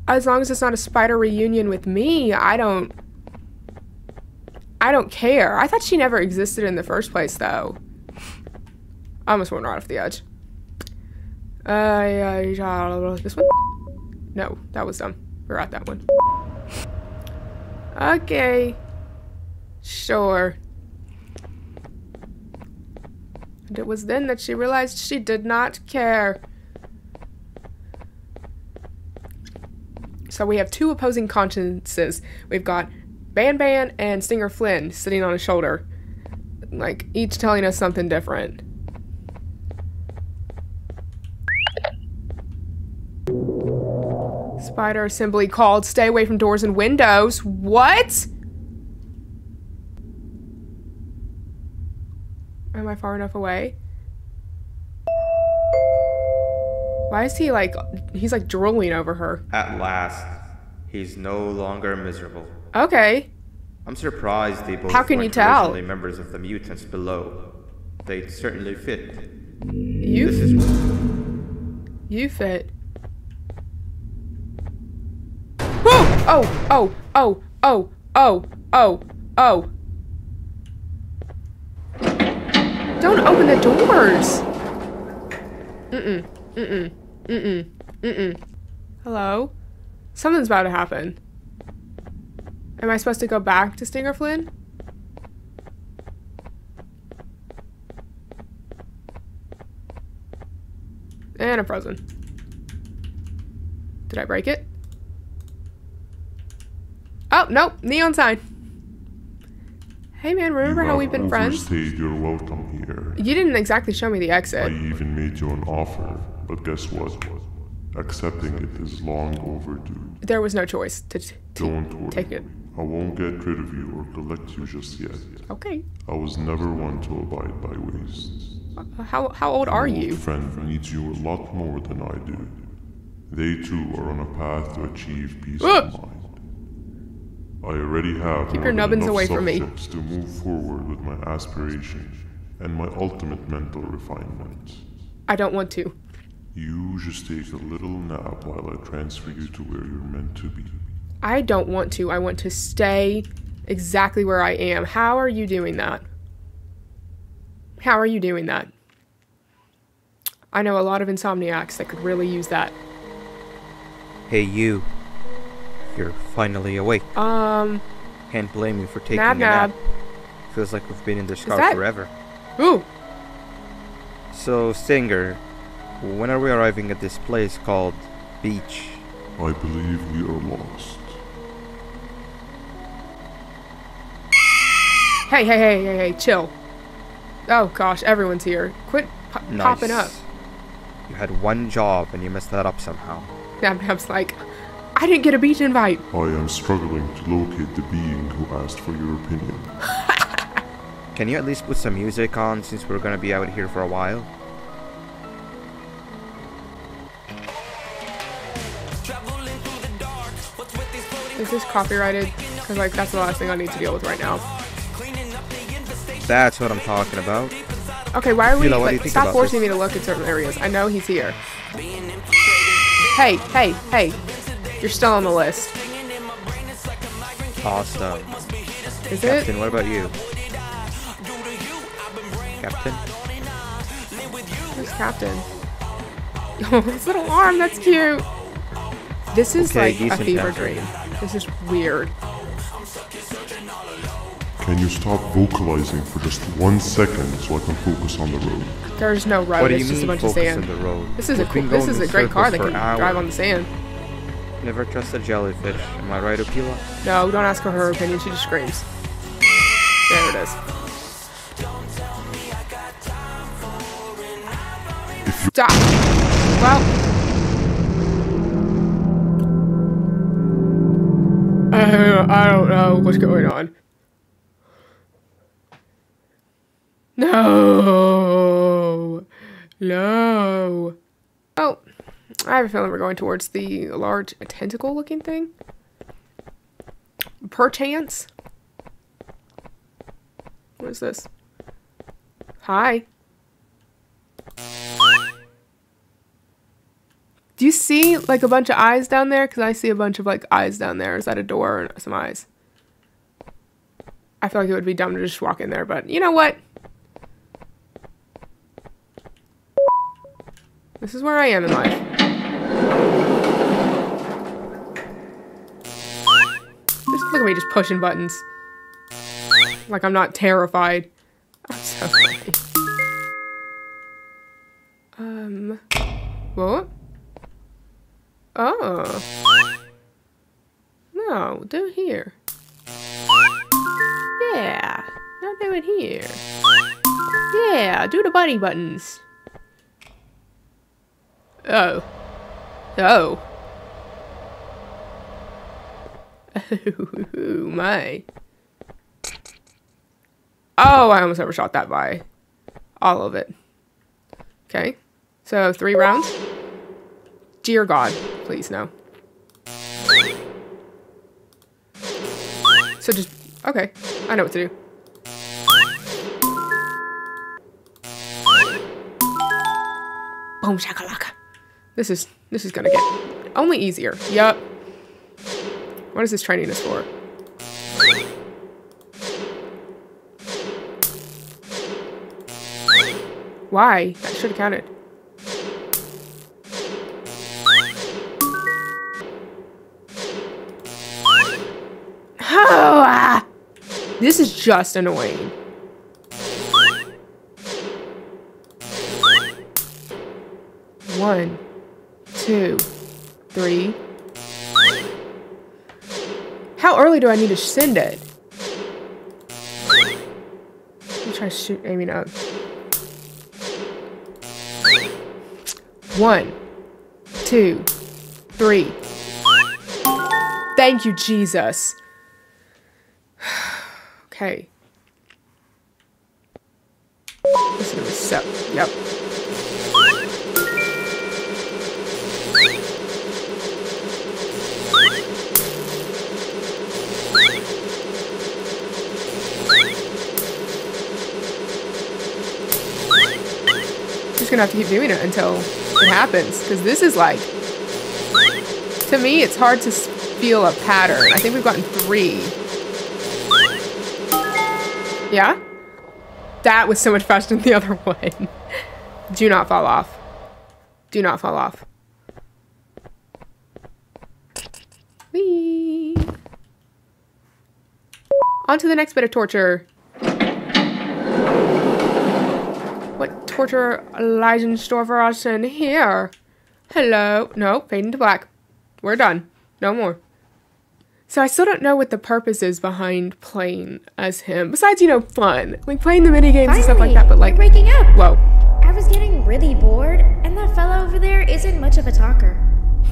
As long as it's not a spider reunion with me, I don't... I don't care. I thought she never existed in the first place, though. I almost went right off the edge. Uh, uh, this one? No, that was dumb. We're at that one. Okay. Sure. And it was then that she realized she did not care. So we have two opposing consciences. We've got Banban and Stinger Flynn sitting on his shoulder. Like, each telling us something different. Spider assembly called. Stay away from doors and windows. What? Am I far enough away? Why is he like, he's like drooling over her? At last, he's no longer miserable. Okay. I'm surprised they both How can you tell? members of the mutants below. They'd certainly fit. You this is You fit. Oh, oh, oh, oh, oh, oh, oh. Don't open the doors. Mm-mm, mm-mm, mm-mm, mm-mm. Hello? Something's about to happen. Am I supposed to go back to Stinger Flynn? And I'm frozen. Did I break it? Oh, nope. Neon sign. Hey, man, remember how we've been friends? You're welcome here. You didn't exactly show me the exit. I even made you an offer, but guess what? Accepting it is long overdue. There was no choice to t Don't worry. Take it. I won't get rid of you or collect you just yet. Okay. I was never one to abide by ways. How, how old are you? Your old friend needs you a lot more than I do. They, too, are on a path to achieve peace of mind. I already have Keep your nubbins away from me. to move forward with my aspirations and my ultimate mental refinement. I don't want to. You just take a little nap while I transfer you to where you're meant to be. I don't want to. I want to stay exactly where I am. How are you doing that? How are you doing that? I know a lot of insomniacs that could really use that. Hey, you. You're finally awake. Um. Can't blame you for taking nab, a nap. Nab. Feels like we've been in the sky forever. Ooh. So, Stinger, when are we arriving at this place called Beach? I believe we are lost. Hey, hey, hey, hey, hey, chill. Oh gosh, everyone's here. Quit po nice. popping up. You had one job and you messed that up somehow. Nab Nab's like, I didn't get a beach invite. I am struggling to locate the being who asked for your opinion. Can you at least put some music on since we're gonna be out here for a while? Is this copyrighted? Because like that's the last thing I need to deal with right now. That's what I'm talking about. Okay, why are we Opila, like, stop forcing this? me to look at certain areas? I know he's here. Hey, hey, hey. You're still on the list. Awesome. Is it? Captain, what about you? Captain? Who's Captain? Oh, his little arm, that's cute. This is okay, like a fever dream. This is weird. Can you stop vocalizing for just one second so I can focus on the road? There's no road. What do you it's mean, just a bunch of sand. The road? This is We've a cool, this is a great car that can hours. drive on the sand. Never trust a jellyfish. Am I right, Opila? No, don't ask her her opinion. She just screams. There it is. Stop. Well. I don't know, I don't know what's going on. No. No. Oh, I have a feeling we're going towards the large tentacle looking thing. Perchance. What is this? Hi. Do you see, like, a bunch of eyes down there? Because I see a bunch of, like, eyes down there. Is that a door or some eyes? I feel like it would be dumb to just walk in there, but you know what? This is where I am in life. Just look at me just pushing buttons. Like I'm not terrified. I'm so sorry. Um... What? Oh. No, do it here. Yeah. Now do it here. Yeah, do the bunny buttons. Oh. Oh. Oh, my. Oh, I almost overshot that by all of it. Okay. So, three rounds. Dear God, please, no. So just, okay, I know what to do. Boom shakalaka. This is, this is gonna get only easier. Yup. What is this training us for? Why? That should have counted. Oh, ah. This is just annoying. One, two, three. How early do I need to send it? Let me try to shoot aiming up. One, two, three. Thank you, Jesus. Okay. This is set. Yep. Just gonna have to keep doing it until it happens, because this is like, to me, it's hard to feel a pattern. I think we've gotten three. Yeah? That was so much faster than the other one. Do not fall off. Do not fall off. Whee! On to the next bit of torture. What torture lies in store for us in here? Hello. No, fade into black. We're done. No more. So I still don't know what the purpose is behind playing as him. Besides, you know, fun. Like, playing the minigames and stuff like that, but like... I'm breaking up! Whoa. I was getting really bored, and that fella over there isn't much of a talker.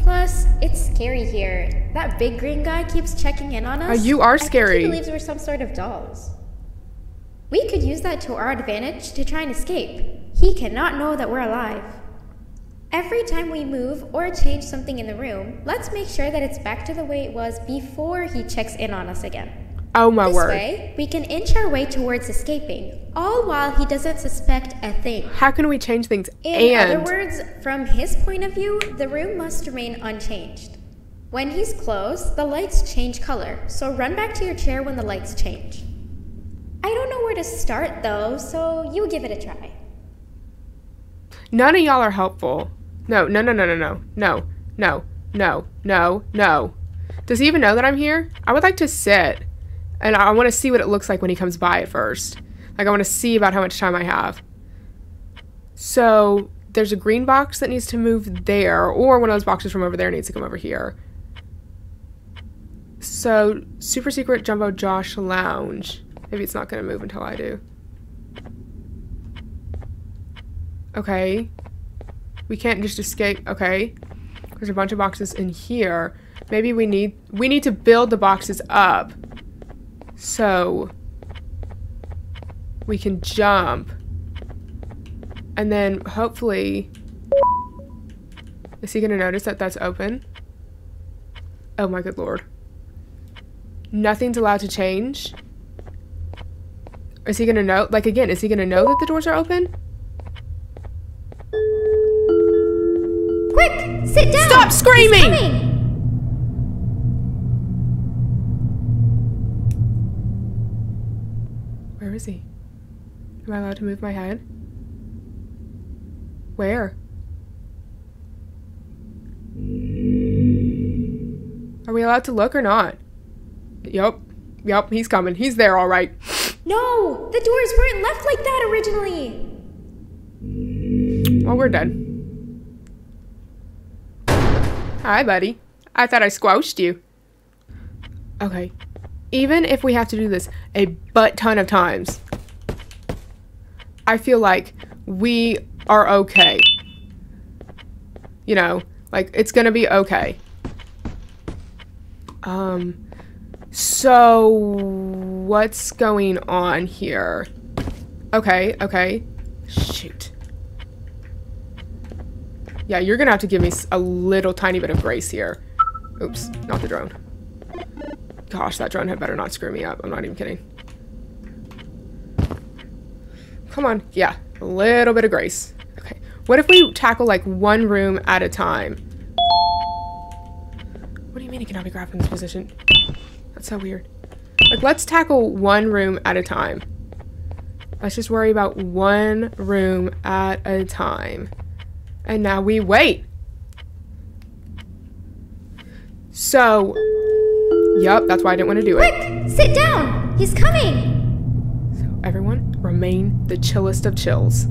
Plus, it's scary here. That big green guy keeps checking in on us. Uh, you are scary. I think he believes we're some sort of dolls. We could use that to our advantage to try and escape. He cannot know that we're alive. Every time we move or change something in the room, let's make sure that it's back to the way it was before he checks in on us again. Oh my word. This way, we can inch our way towards escaping, all while he doesn't suspect a thing. How can we change things? In other words, from his point of view, the room must remain unchanged. When he's close, the lights change color, so run back to your chair when the lights change. I don't know where to start though, so you give it a try. None of y'all are helpful. No, no, no, no, no, no, no, no, no, no, no. Does he even know that I'm here? I would like to sit. And I want to see what it looks like when he comes by at first. Like, I want to see about how much time I have. So there's a green box that needs to move there, or one of those boxes from over there needs to come over here. So, Super Secret Jumbo Josh Lounge. Maybe it's not going to move until I do. Okay. We can't just escape. Okay. There's a bunch of boxes in here. Maybe we need... We need to build the boxes up. So... we can jump. And then, hopefully... Is he going to notice that that's open? Oh my good lord. Nothing's allowed to change. Is he going to know? Like, again, is he going to know that the doors are open? Quick! Sit down! Stop screaming! Where is he? Am I allowed to move my head? Where? Are we allowed to look or not? Yup. Yup, he's coming. He's there, all right. No! The doors weren't left like that originally! Well, we're done. Hi, buddy. I thought I squashed you. Okay. Even if we have to do this a butt ton of times, I feel like we are okay. You know, like, it's gonna be okay. Um, so what's going on here? Okay, okay. Shoot. Yeah, you're gonna have to give me a little tiny bit of grace here. Oops, not the drone. Gosh, that drone had better not screw me up. I'm not even kidding. Come on. Yeah, a little bit of grace. Okay. What if we tackle like one room at a time? What do you mean it cannot be grabbed from this position? That's so weird. Like, let's tackle one room at a time. Let's just worry about one room at a time. And now we wait. So... Yup, that's why I didn't want to do it. Quick! Sit down! He's coming! So, everyone, remain the chillest of chills.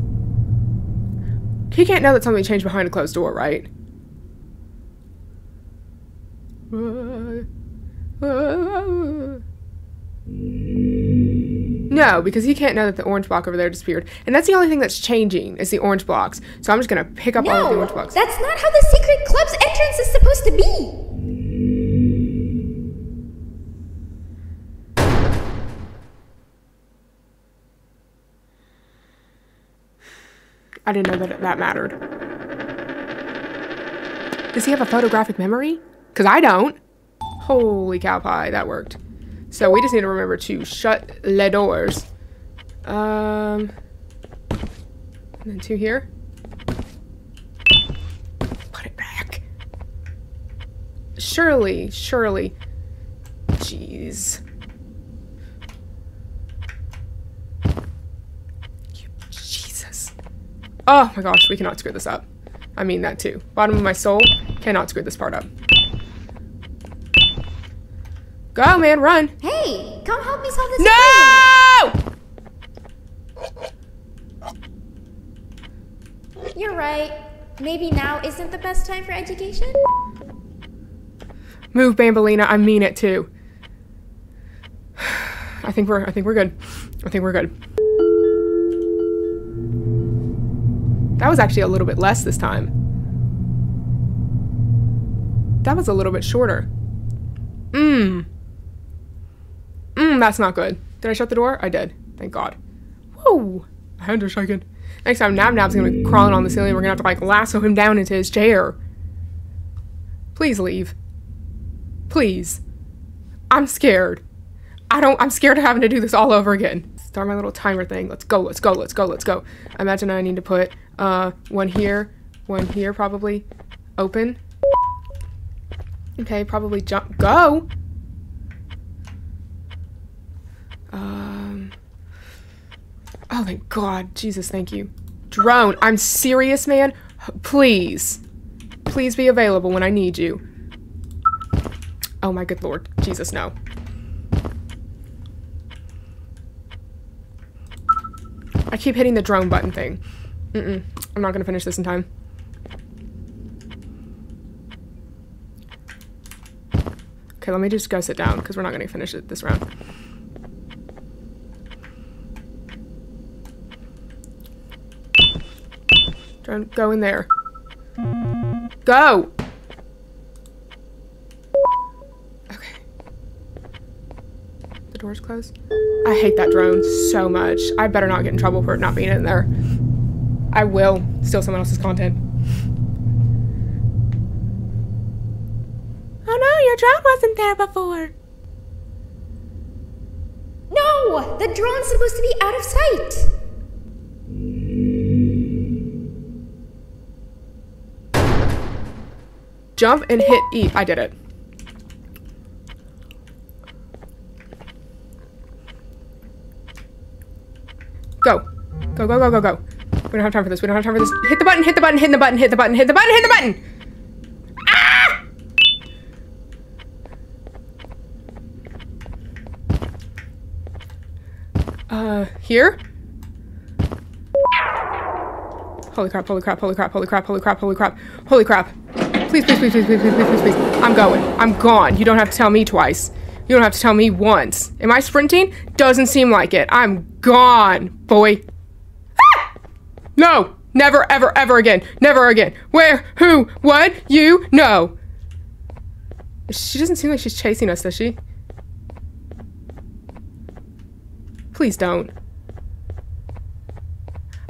He can't know that something changed behind a closed door, right? No, because he can't know that the orange block over there disappeared. And that's the only thing that's changing, is the orange blocks. So I'm just going to pick up no, all of the orange blocks. That's not how the secret club's entrance is supposed to be! I didn't know that it, that mattered. Does he have a photographic memory? Because I don't. Holy cow pie, that worked. So we just need to remember to shut the doors. Um, and then two here. Put it back. Surely, surely. Jeez. Oh my gosh, we cannot screw this up. I mean that too. Bottom of my soul, cannot screw this part up. Go, man, run. Hey, come help me solve this equation. No! You're right. Maybe now isn't the best time for education? Move, Bambalina. I mean it too. I think we're. I think we're good. I think we're good. That was actually a little bit less this time. That was a little bit shorter. Mmm. Mmm, that's not good. Did I shut the door? I did. Thank God. Whoa. My hands are shaking. Next time, Nabnab's gonna be crawling on the ceiling. We're gonna have to, like, lasso him down into his chair. Please leave. Please. I'm scared. I don't, I'm scared of having to do this all over again. Start my little timer thing. Let's go, let's go, let's go, let's go. I imagine I need to put uh, one here, one here probably. Open. Okay, probably jump. Go! Um. Oh, thank God. Jesus, thank you. Drone, I'm serious, man. Please. Please be available when I need you. Oh my good Lord. Jesus, no. I keep hitting the drone button thing. Mm-mm. I'm not gonna finish this in time. Okay, let me just go sit down, because we're not gonna finish it this round. Don't go in there. Go! Okay. The door's closed. I hate that drone so much. I better not get in trouble for it not being in there. I will steal someone else's content. Oh no, your drone wasn't there before. No! The drone's supposed to be out of sight! Jump and hit E. I did it. Go. Go, go, go, go, go. We don't have time for this. We don't have time for this. Hit the button, hit the button, hit the button, hit the button, hit the button, hit the button! Ah! Uh, here? Holy crap, holy crap, holy crap, holy crap, holy crap, holy crap, holy crap. Please, please, please, please, please, please, please, please, please. I'm going. I'm gone. You don't have to tell me twice. You don't have to tell me once. Am I sprinting? Doesn't seem like it. I'm gone, boy. Ah! No. Never, ever, ever again. Never again. Where? Who? What? You? No. She doesn't seem like she's chasing us, does she? Please don't.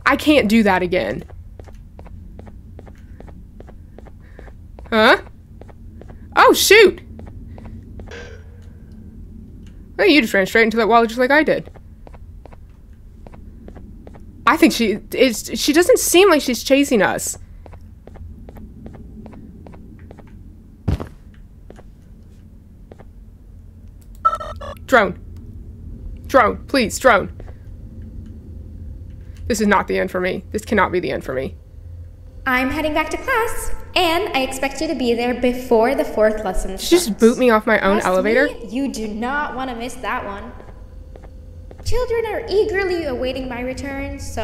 I can't do that again. Huh? Oh, shoot! Well, you just ran straight into that wall just like I did. I think she is. She doesn't seem like she's chasing us. Drone. Drone, please, drone. This is not the end for me. This cannot be the end for me. I'm heading back to class, and I expect you to be there before the fourth lesson starts. Just boot me off my own Trust elevator? Me, you do not want to miss that one. Children are eagerly awaiting my return, so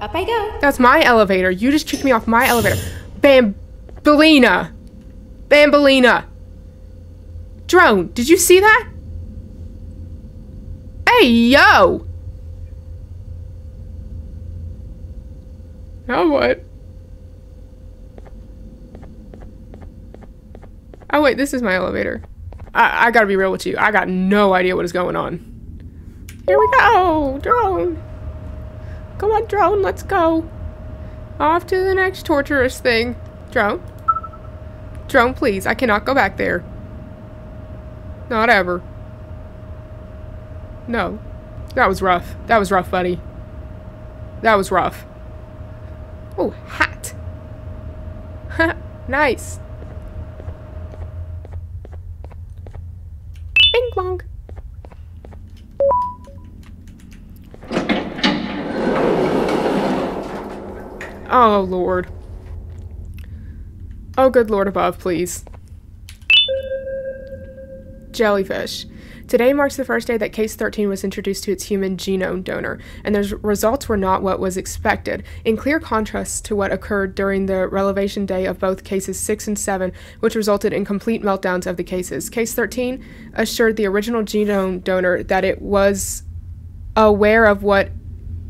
up I go. That's my elevator. You just kicked me off my elevator. Bambalina. Bambalina. Drone, did you see that? Hey, yo. Now what? Oh wait, this is my elevator. I, I gotta be real with you. I got no idea what is going on. Here we go, drone. Come on, drone, let's go. Off to the next torturous thing. Drone. Drone, please, I cannot go back there. Not ever. No. That was rough. That was rough, buddy. That was rough. Oh, hat. Ha, nice. Long. Oh, Lord. Oh, good Lord above, please. Jellyfish. Today marks the first day that case thirteen was introduced to its human genome donor, and the results were not what was expected, in clear contrast to what occurred during the revelation day of both cases six and seven, which resulted in complete meltdowns of the cases. Case thirteen assured the original genome donor that it was aware of what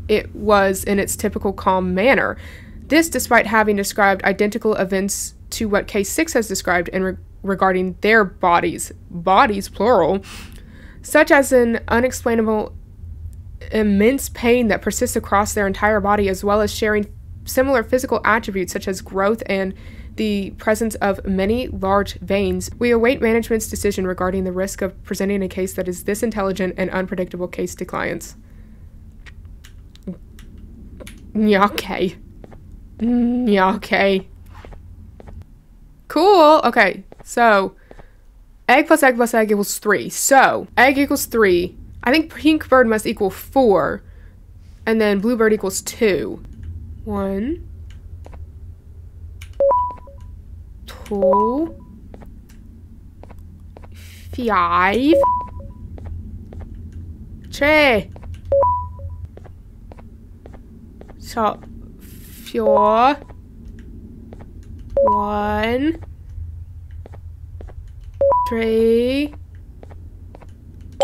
it was in its typical calm manner. This despite having described identical events to what case six has described in re regarding their bodies. Bodies, plural. Such as an unexplainable immense pain that persists across their entire body, as well as sharing similar physical attributes such as growth and the presence of many large veins. We await management's decision regarding the risk of presenting a case that is this intelligent and unpredictable case to clients. Yeah, okay. Yeah, okay. Cool. Okay, so... Egg plus egg plus egg equals three. So, egg equals three. I think pink bird must equal four. And then blue bird equals two. One. Two. Five. Three. So, four, one, three,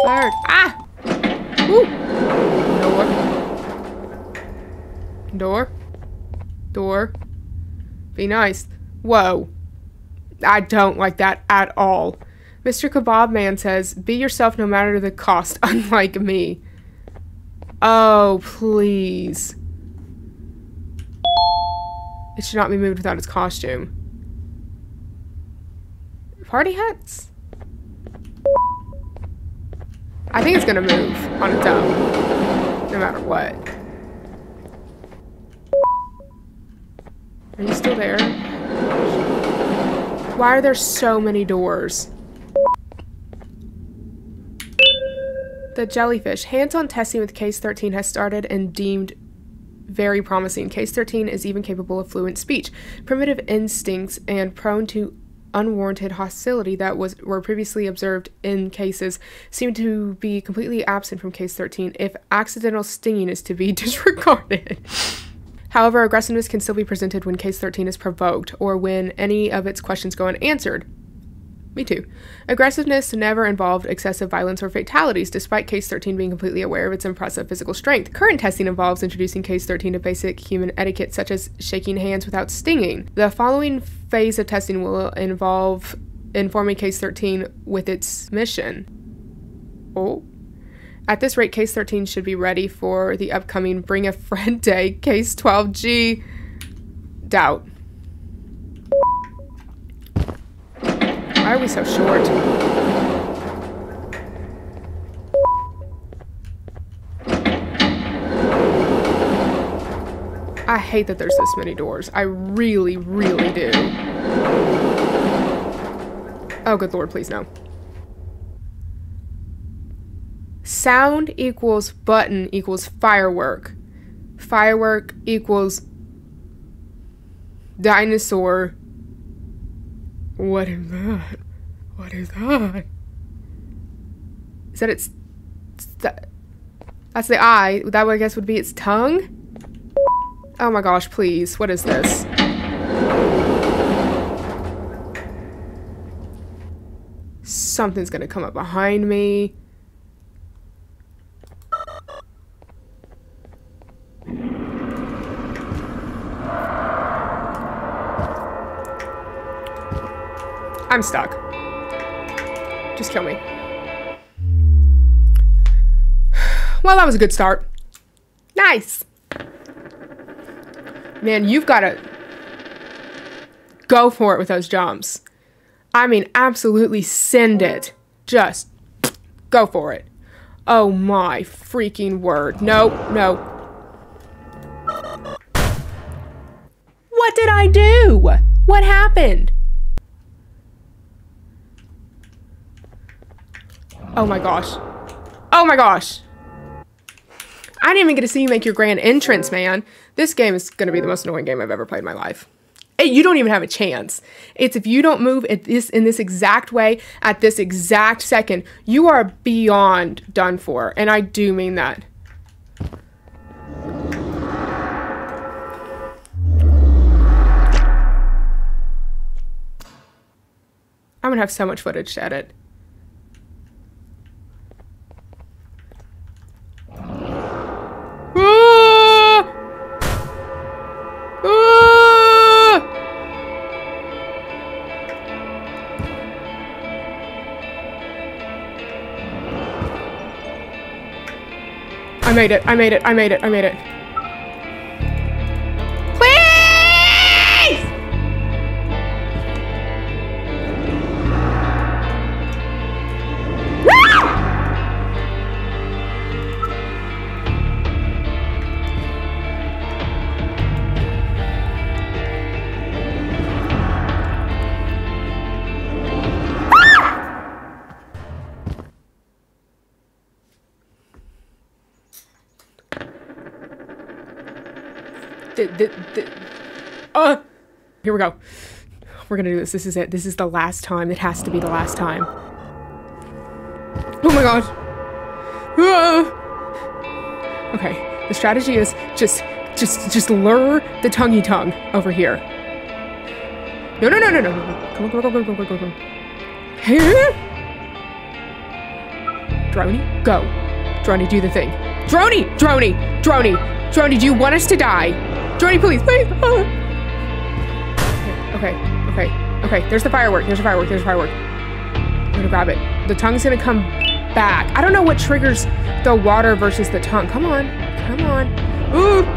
bird. Ah! Woo! Door. Door. Door. Be nice. Whoa. I don't like that at all. Mister Kebab Man says, be yourself no matter the cost, unlike me. Oh, please. It should not be moved without its costume. Party hats? I think it's gonna move on its own, no matter what. Are you still there? Why are there so many doors? The jellyfish. Hands-on testing with Case thirteen has started and deemed very promising. Case thirteen is even capable of fluent speech, primitive instincts, and prone to unwarranted hostility that was were previously observed in cases seem to be completely absent from Case thirteen if accidental stinging is to be disregarded. However, aggressiveness can still be presented when Case thirteen is provoked or when any of its questions go unanswered. Me too. Aggressiveness never involved excessive violence or fatalities, despite Case thirteen being completely aware of its impressive physical strength. Current testing involves introducing Case thirteen to basic human etiquette, such as shaking hands without stinging. The following phase of testing will involve informing Case thirteen with its mission. Oh. At this rate, Case thirteen should be ready for the upcoming Bring a Friend Day, Case twelve G. Doubt. Why are we so short? I hate that there's this many doors. I really, really do. Oh, good Lord, please no. Sound equals button equals firework. Firework equals dinosaur. What is that? What is that? Is that its... St that's the eye. That, I guess, would be its tongue? Oh my gosh, please. What is this? Something's gonna come up behind me. I'm stuck. Just kill me. Well, that was a good start. Nice. Man, you've got to go for it with those jumps. I mean, absolutely send it. Just go for it. Oh my freaking word. No, no. What did I do? What happened? Oh my gosh. Oh my gosh. I didn't even get to see you make your grand entrance, man. This game is going to be the most annoying game I've ever played in my life. It, you don't even have a chance. It's if you don't move at this, in this exact way at this exact second, you are beyond done for. And I do mean that. I'm going to have so much footage to edit. I made it, I made it, I made it, I made it. Please! Ah! The, the, the, uh, here we go. We're gonna do this. This is it. This is the last time. It has to be the last time. Oh my gosh. Ah! Okay. The strategy is just, Just just lure the tonguey tongue over here. No, no, no, no, no. Come on, go, go, go, go, go, go, go. Droney, go. Droney, do the thing. Droney, Droney, Droney, Droney, do you want us to die? Droney, please, please. Oh. Okay, okay, okay, okay. There's the firework, there's the firework, there's the firework. I'm gonna grab it. The tongue's gonna come back. I don't know what triggers the water versus the tongue. Come on, come on. Ooh.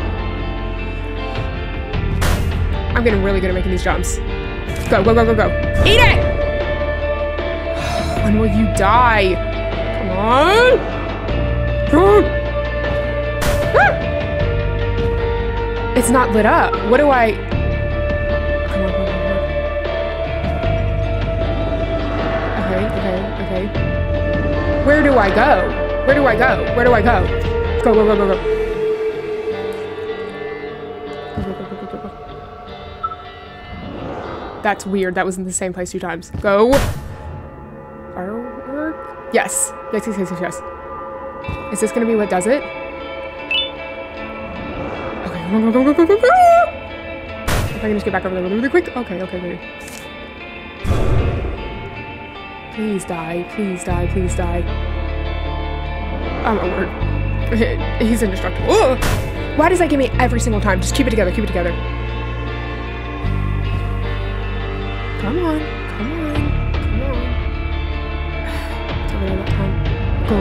I'm getting really good at making these jumps. Go, go, go, go, go. Eat it! When will you die? Come on! Ah! It's not lit up. What do I... Come on, come on, come on. Okay, okay, okay. Where do I go? Where do I go? Where do I go? Go, go, go, go, go. That's weird. That was in the same place two times. Go. Firework? Yes. Yes, yes, yes, yes, yes. Is this going to be what does it? Okay. Go, go, go, go, go, go, go. If I can just get back over there really, really quick. Okay, okay, okay. Please die. Please die. Please die. Oh, my word. He's indestructible. Ugh. Why does that give me every single time? Just keep it together. Keep it together. Come on, come on, come on. Don't that time. Go.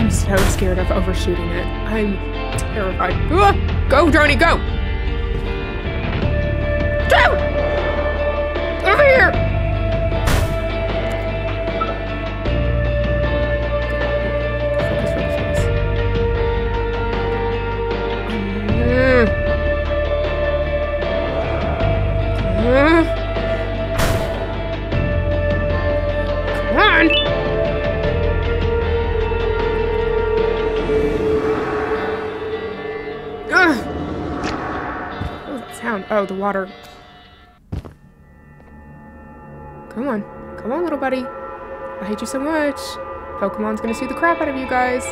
I'm so scared of overshooting it. I'm terrified. Ah! Go, Droney, go! Go! Over here! Focus, focus, focus. Mm. Oh, the water. Come on. Come on, little buddy. I hate you so much. Pokemon's gonna sue the crap out of you guys.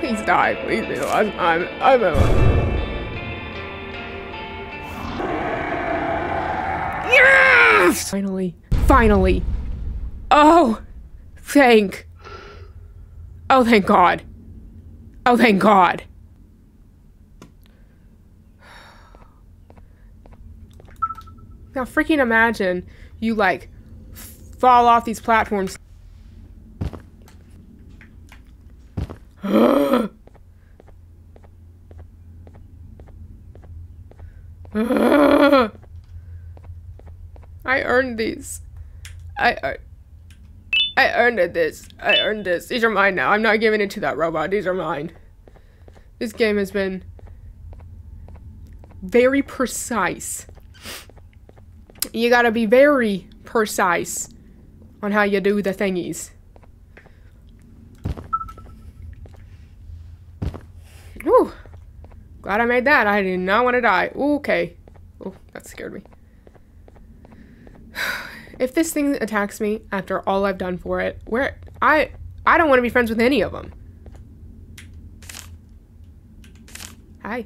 Please die. Please do. I'm, I'm, I'm over. Yes! Finally. Finally. Oh! Thank. Oh, thank God. Oh, thank God. Now freaking imagine you like fall off these platforms. Ugh. Ugh. I earned these. I I earned it this. I earned this. These are mine now. I'm not giving it to that robot. These are mine. This game has been very precise. You gotta be very precise on how you do the thingies. Ooh. Glad I made that. I did not want to die. Ooh, okay. Oh, that scared me. If this thing attacks me after all I've done for it, where I I don't want to be friends with any of them. Hi.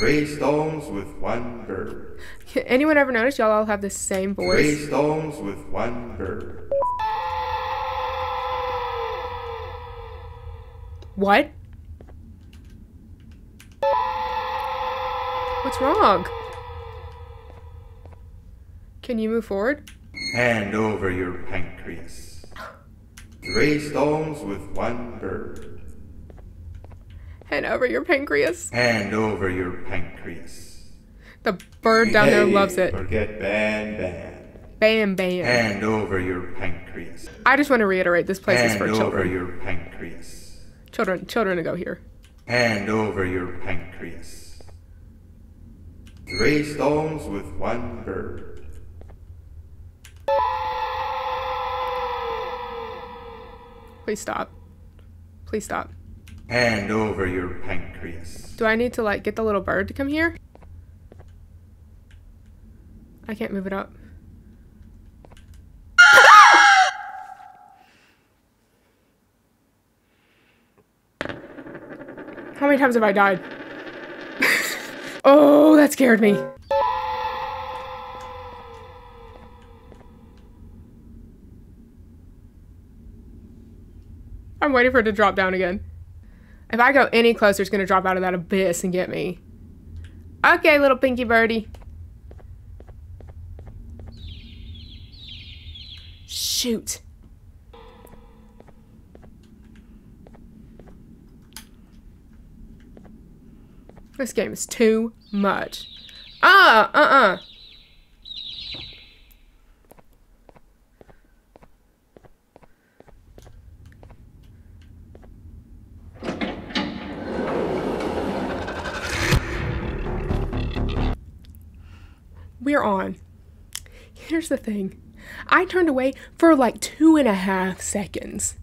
Three stones with one bird. Anyone ever notice y'all all have the same voice? Three stones with one bird. What? What's wrong? Can you move forward? Hand over your pancreas. Three stones with one bird. Hand over your pancreas. Hand over your pancreas. The bird down hey, there loves it. Forget Banban. Banban. Hand over your pancreas. I just want to reiterate, this place hand is for children. Hand over your pancreas. Children, children to go here. Hand over your pancreas. Three stones with one bird. Please stop. Please stop. Hand over your pancreas. Do I need to, like, get the little bird to come here? I can't move it up. How many times have I died? Oh, that scared me. I'm waiting for it to drop down again. If I go any closer, it's gonna drop out of that abyss and get me. Okay, little pinky birdie. Shoot. This game is too much. Uh, uh-uh. We're on. Here's the thing. I turned away for like two and a half seconds.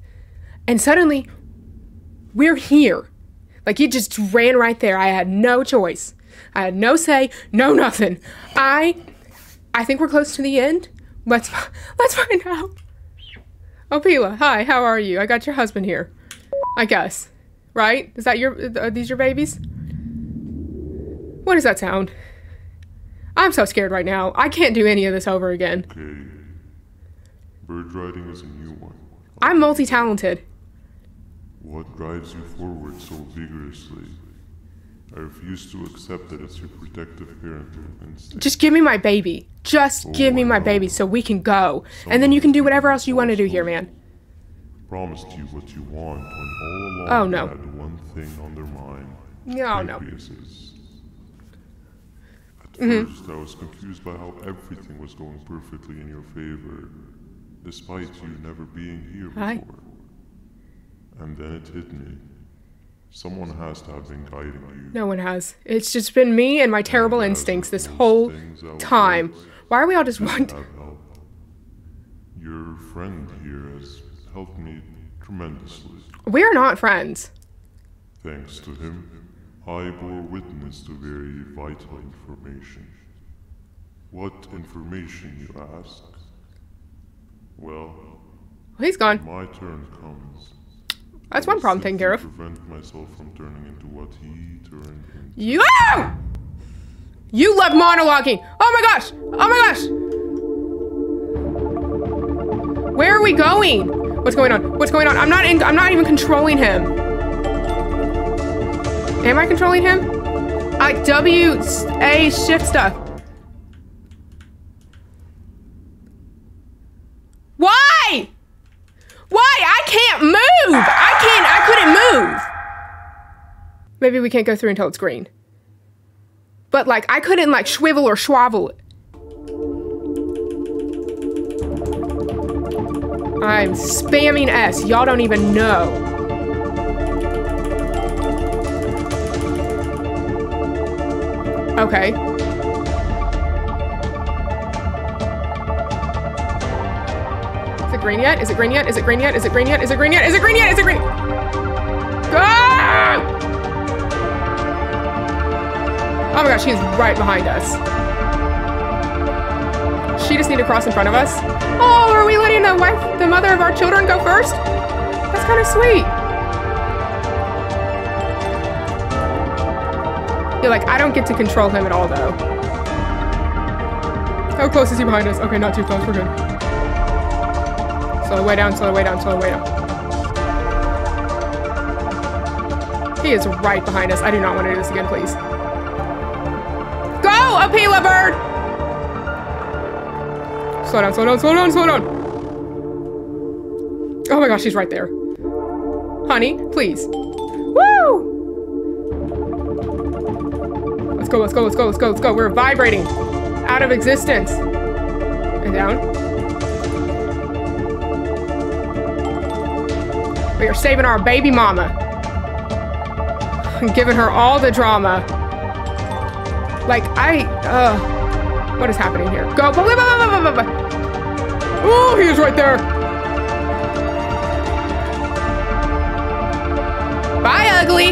And suddenly, we're here. Like, it just ran right there. I had no choice. I had no say, no nothing. I, I think we're close to the end. Let's, let's find out. Opila, hi, how are you? I got your husband here, I guess. Right? Is that your, are these your babies? What does that sound? I'm so scared right now. I can't do any of this over again. Okay. Bird riding is a new one. I'm multi-talented. What drives you forward so vigorously? I refuse to accept that it's your protective parental instinct. Just give me my baby. Just oh, give me my baby so we can go. Someone and then you can do whatever else you want to do here, man. Promised you what you want when all along oh, no. had one thing on their mind. Oh, no. At mm-hmm. first, I was confused by how everything was going perfectly in your favor, despite you never being here before. Hi. And then it hit me. Someone has to have been guiding you. No one has. It's just been me and my terrible instincts this whole time. Why are we all just one? Your friend here has helped me tremendously. We're not friends. Thanks to him, I bore witness to very vital information. What information, you ask? Well, he's gone. My turn comes. That's one problem taken care of. Prevent myself from turning into what he turned into. You! Oh! You love monologuing! Oh my gosh! Oh my gosh! Where are we going? What's going on? What's going on? I'm not in, I'm not even controlling him. Am I controlling him? I W A shift stuff. Why? Why? I can't move! I can't, I couldn't move! Maybe we can't go through until it's green. But like, I couldn't like swivel or schwavel it. I'm spamming S, y'all don't even know. Okay. Is it green yet? Is it green yet? Is it green yet? Is it green yet? Is it green yet? Is it green yet? Is it green? Go! Ah! Oh my gosh, she is right behind us. She just needs to cross in front of us. Oh, are we letting the wife, the mother of our children go first? That's kind of sweet. You're like, I don't get to control him at all though. How close is he behind us? Okay, not too close, we're good. Slow way down, slow way down, slow way down. He is right behind us. I do not want to do this again, please. Go, Opila bird! Slow down, slow down, slow down, slow down. Oh my gosh, she's right there. Honey, please. Woo! Let's go, let's go, let's go, let's go, let's go. We're vibrating out of existence. And down. We are saving our baby mama and giving her all the drama. Like, I, uh, what is happening here? Go, oh, he is right there. Bye, ugly.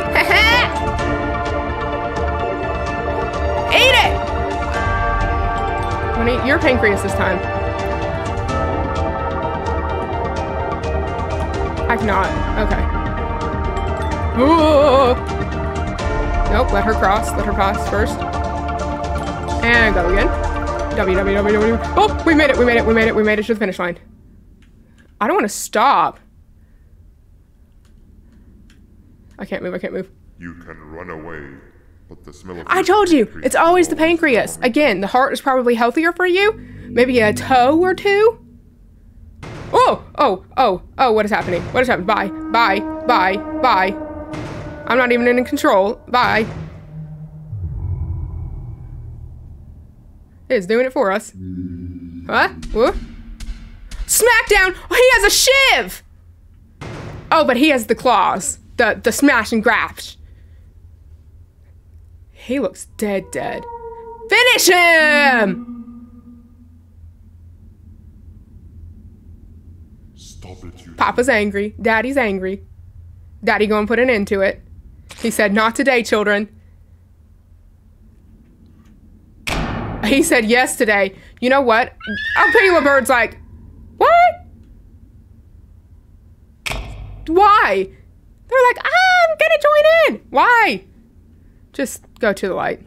Eat it. I'm gonna eat your pancreas this time. I cannot. Okay. Ooh. Nope, let her cross. Let her cross first. And go again. W, W, W, W. Oh, we made it, we made it, we made it, we made it to the finish line. I don't want to stop. I can't move, I can't move. You can run away, but the smell of I told you, it's always the pancreas. Again, the heart is probably healthier for you. Maybe a toe or two. Oh, oh, oh, oh, what is happening? What is happening? Bye, bye, bye, bye. I'm not even in control. Bye. It's doing it for us. Huh? Whoa. Smackdown! Oh, he has a shiv! Oh, but he has the claws. The, the smash and graft. He looks dead, dead. Finish him! Stop it, you. Papa's angry. Daddy's angry. Daddy gonna put an end to it. He said, not today, children. He said, yes, today. You know what? Opila Bird's like, what? Why? They're like, ah, I'm gonna join in. Why? Just go to the light.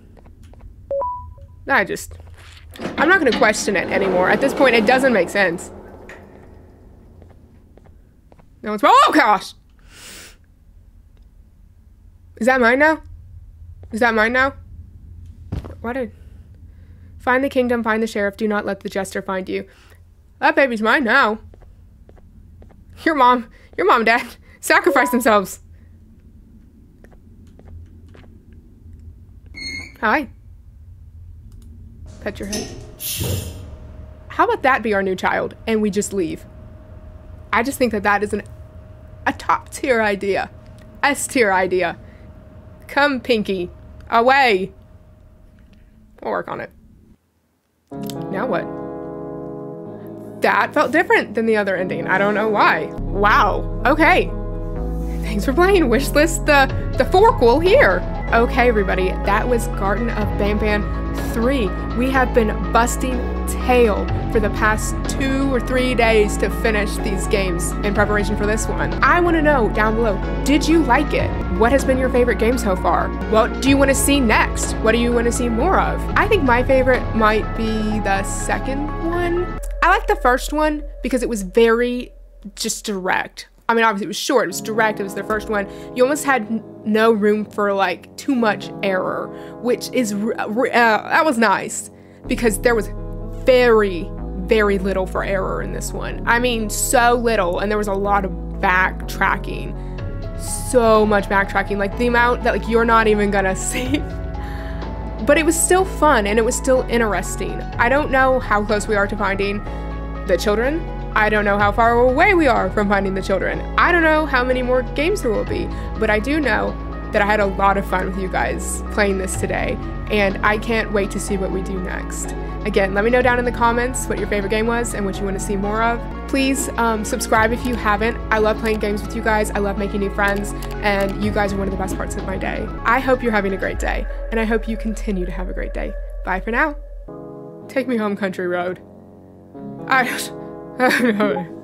I just, I'm not gonna question it anymore. At this point, it doesn't make sense. No one's, oh gosh. Is that mine now? Is that mine now? Why did, find the kingdom, find the sheriff. Do not let the jester find you. That baby's mine now. Your mom, your mom and dad sacrifice themselves. Hi. Pet your head. How about that be our new child and we just leave? I just think that that is an, a top tier idea. S tier idea. Come, Pinky. Away. We'll work on it. Now what? That felt different than the other ending. I don't know why. Wow. Okay. Thanks for playing. Wishlist the, the Forquil here. Okay, everybody. That was Garten of Banban three. We have been busting tail for the past two or three days to finish these games in preparation for this one. I want to know down below, did you like it? What has been your favorite game so far? What do you want to see next? What do you want to see more of? I think my favorite might be the second one. I like the first one because it was very just direct. I mean, obviously it was short, it was direct, it was their first one. You almost had no room for like too much error, which is, uh, that was nice because there was very, very little for error in this one. I mean, so little, and there was a lot of backtracking, so much backtracking, like the amount that like you're not even gonna see. But it was still fun and it was still interesting. I don't know how close we are to finding the children. I don't know how far away we are from finding the children. I don't know how many more games there will be, but I do know that I had a lot of fun with you guys playing this today, and I can't wait to see what we do next. Again, let me know down in the comments what your favorite game was and what you want to see more of. Please um, subscribe if you haven't. I love playing games with you guys. I love making new friends, and you guys are one of the best parts of my day. I hope you're having a great day, and I hope you continue to have a great day. Bye for now. Take me home, country road. I... I don't know.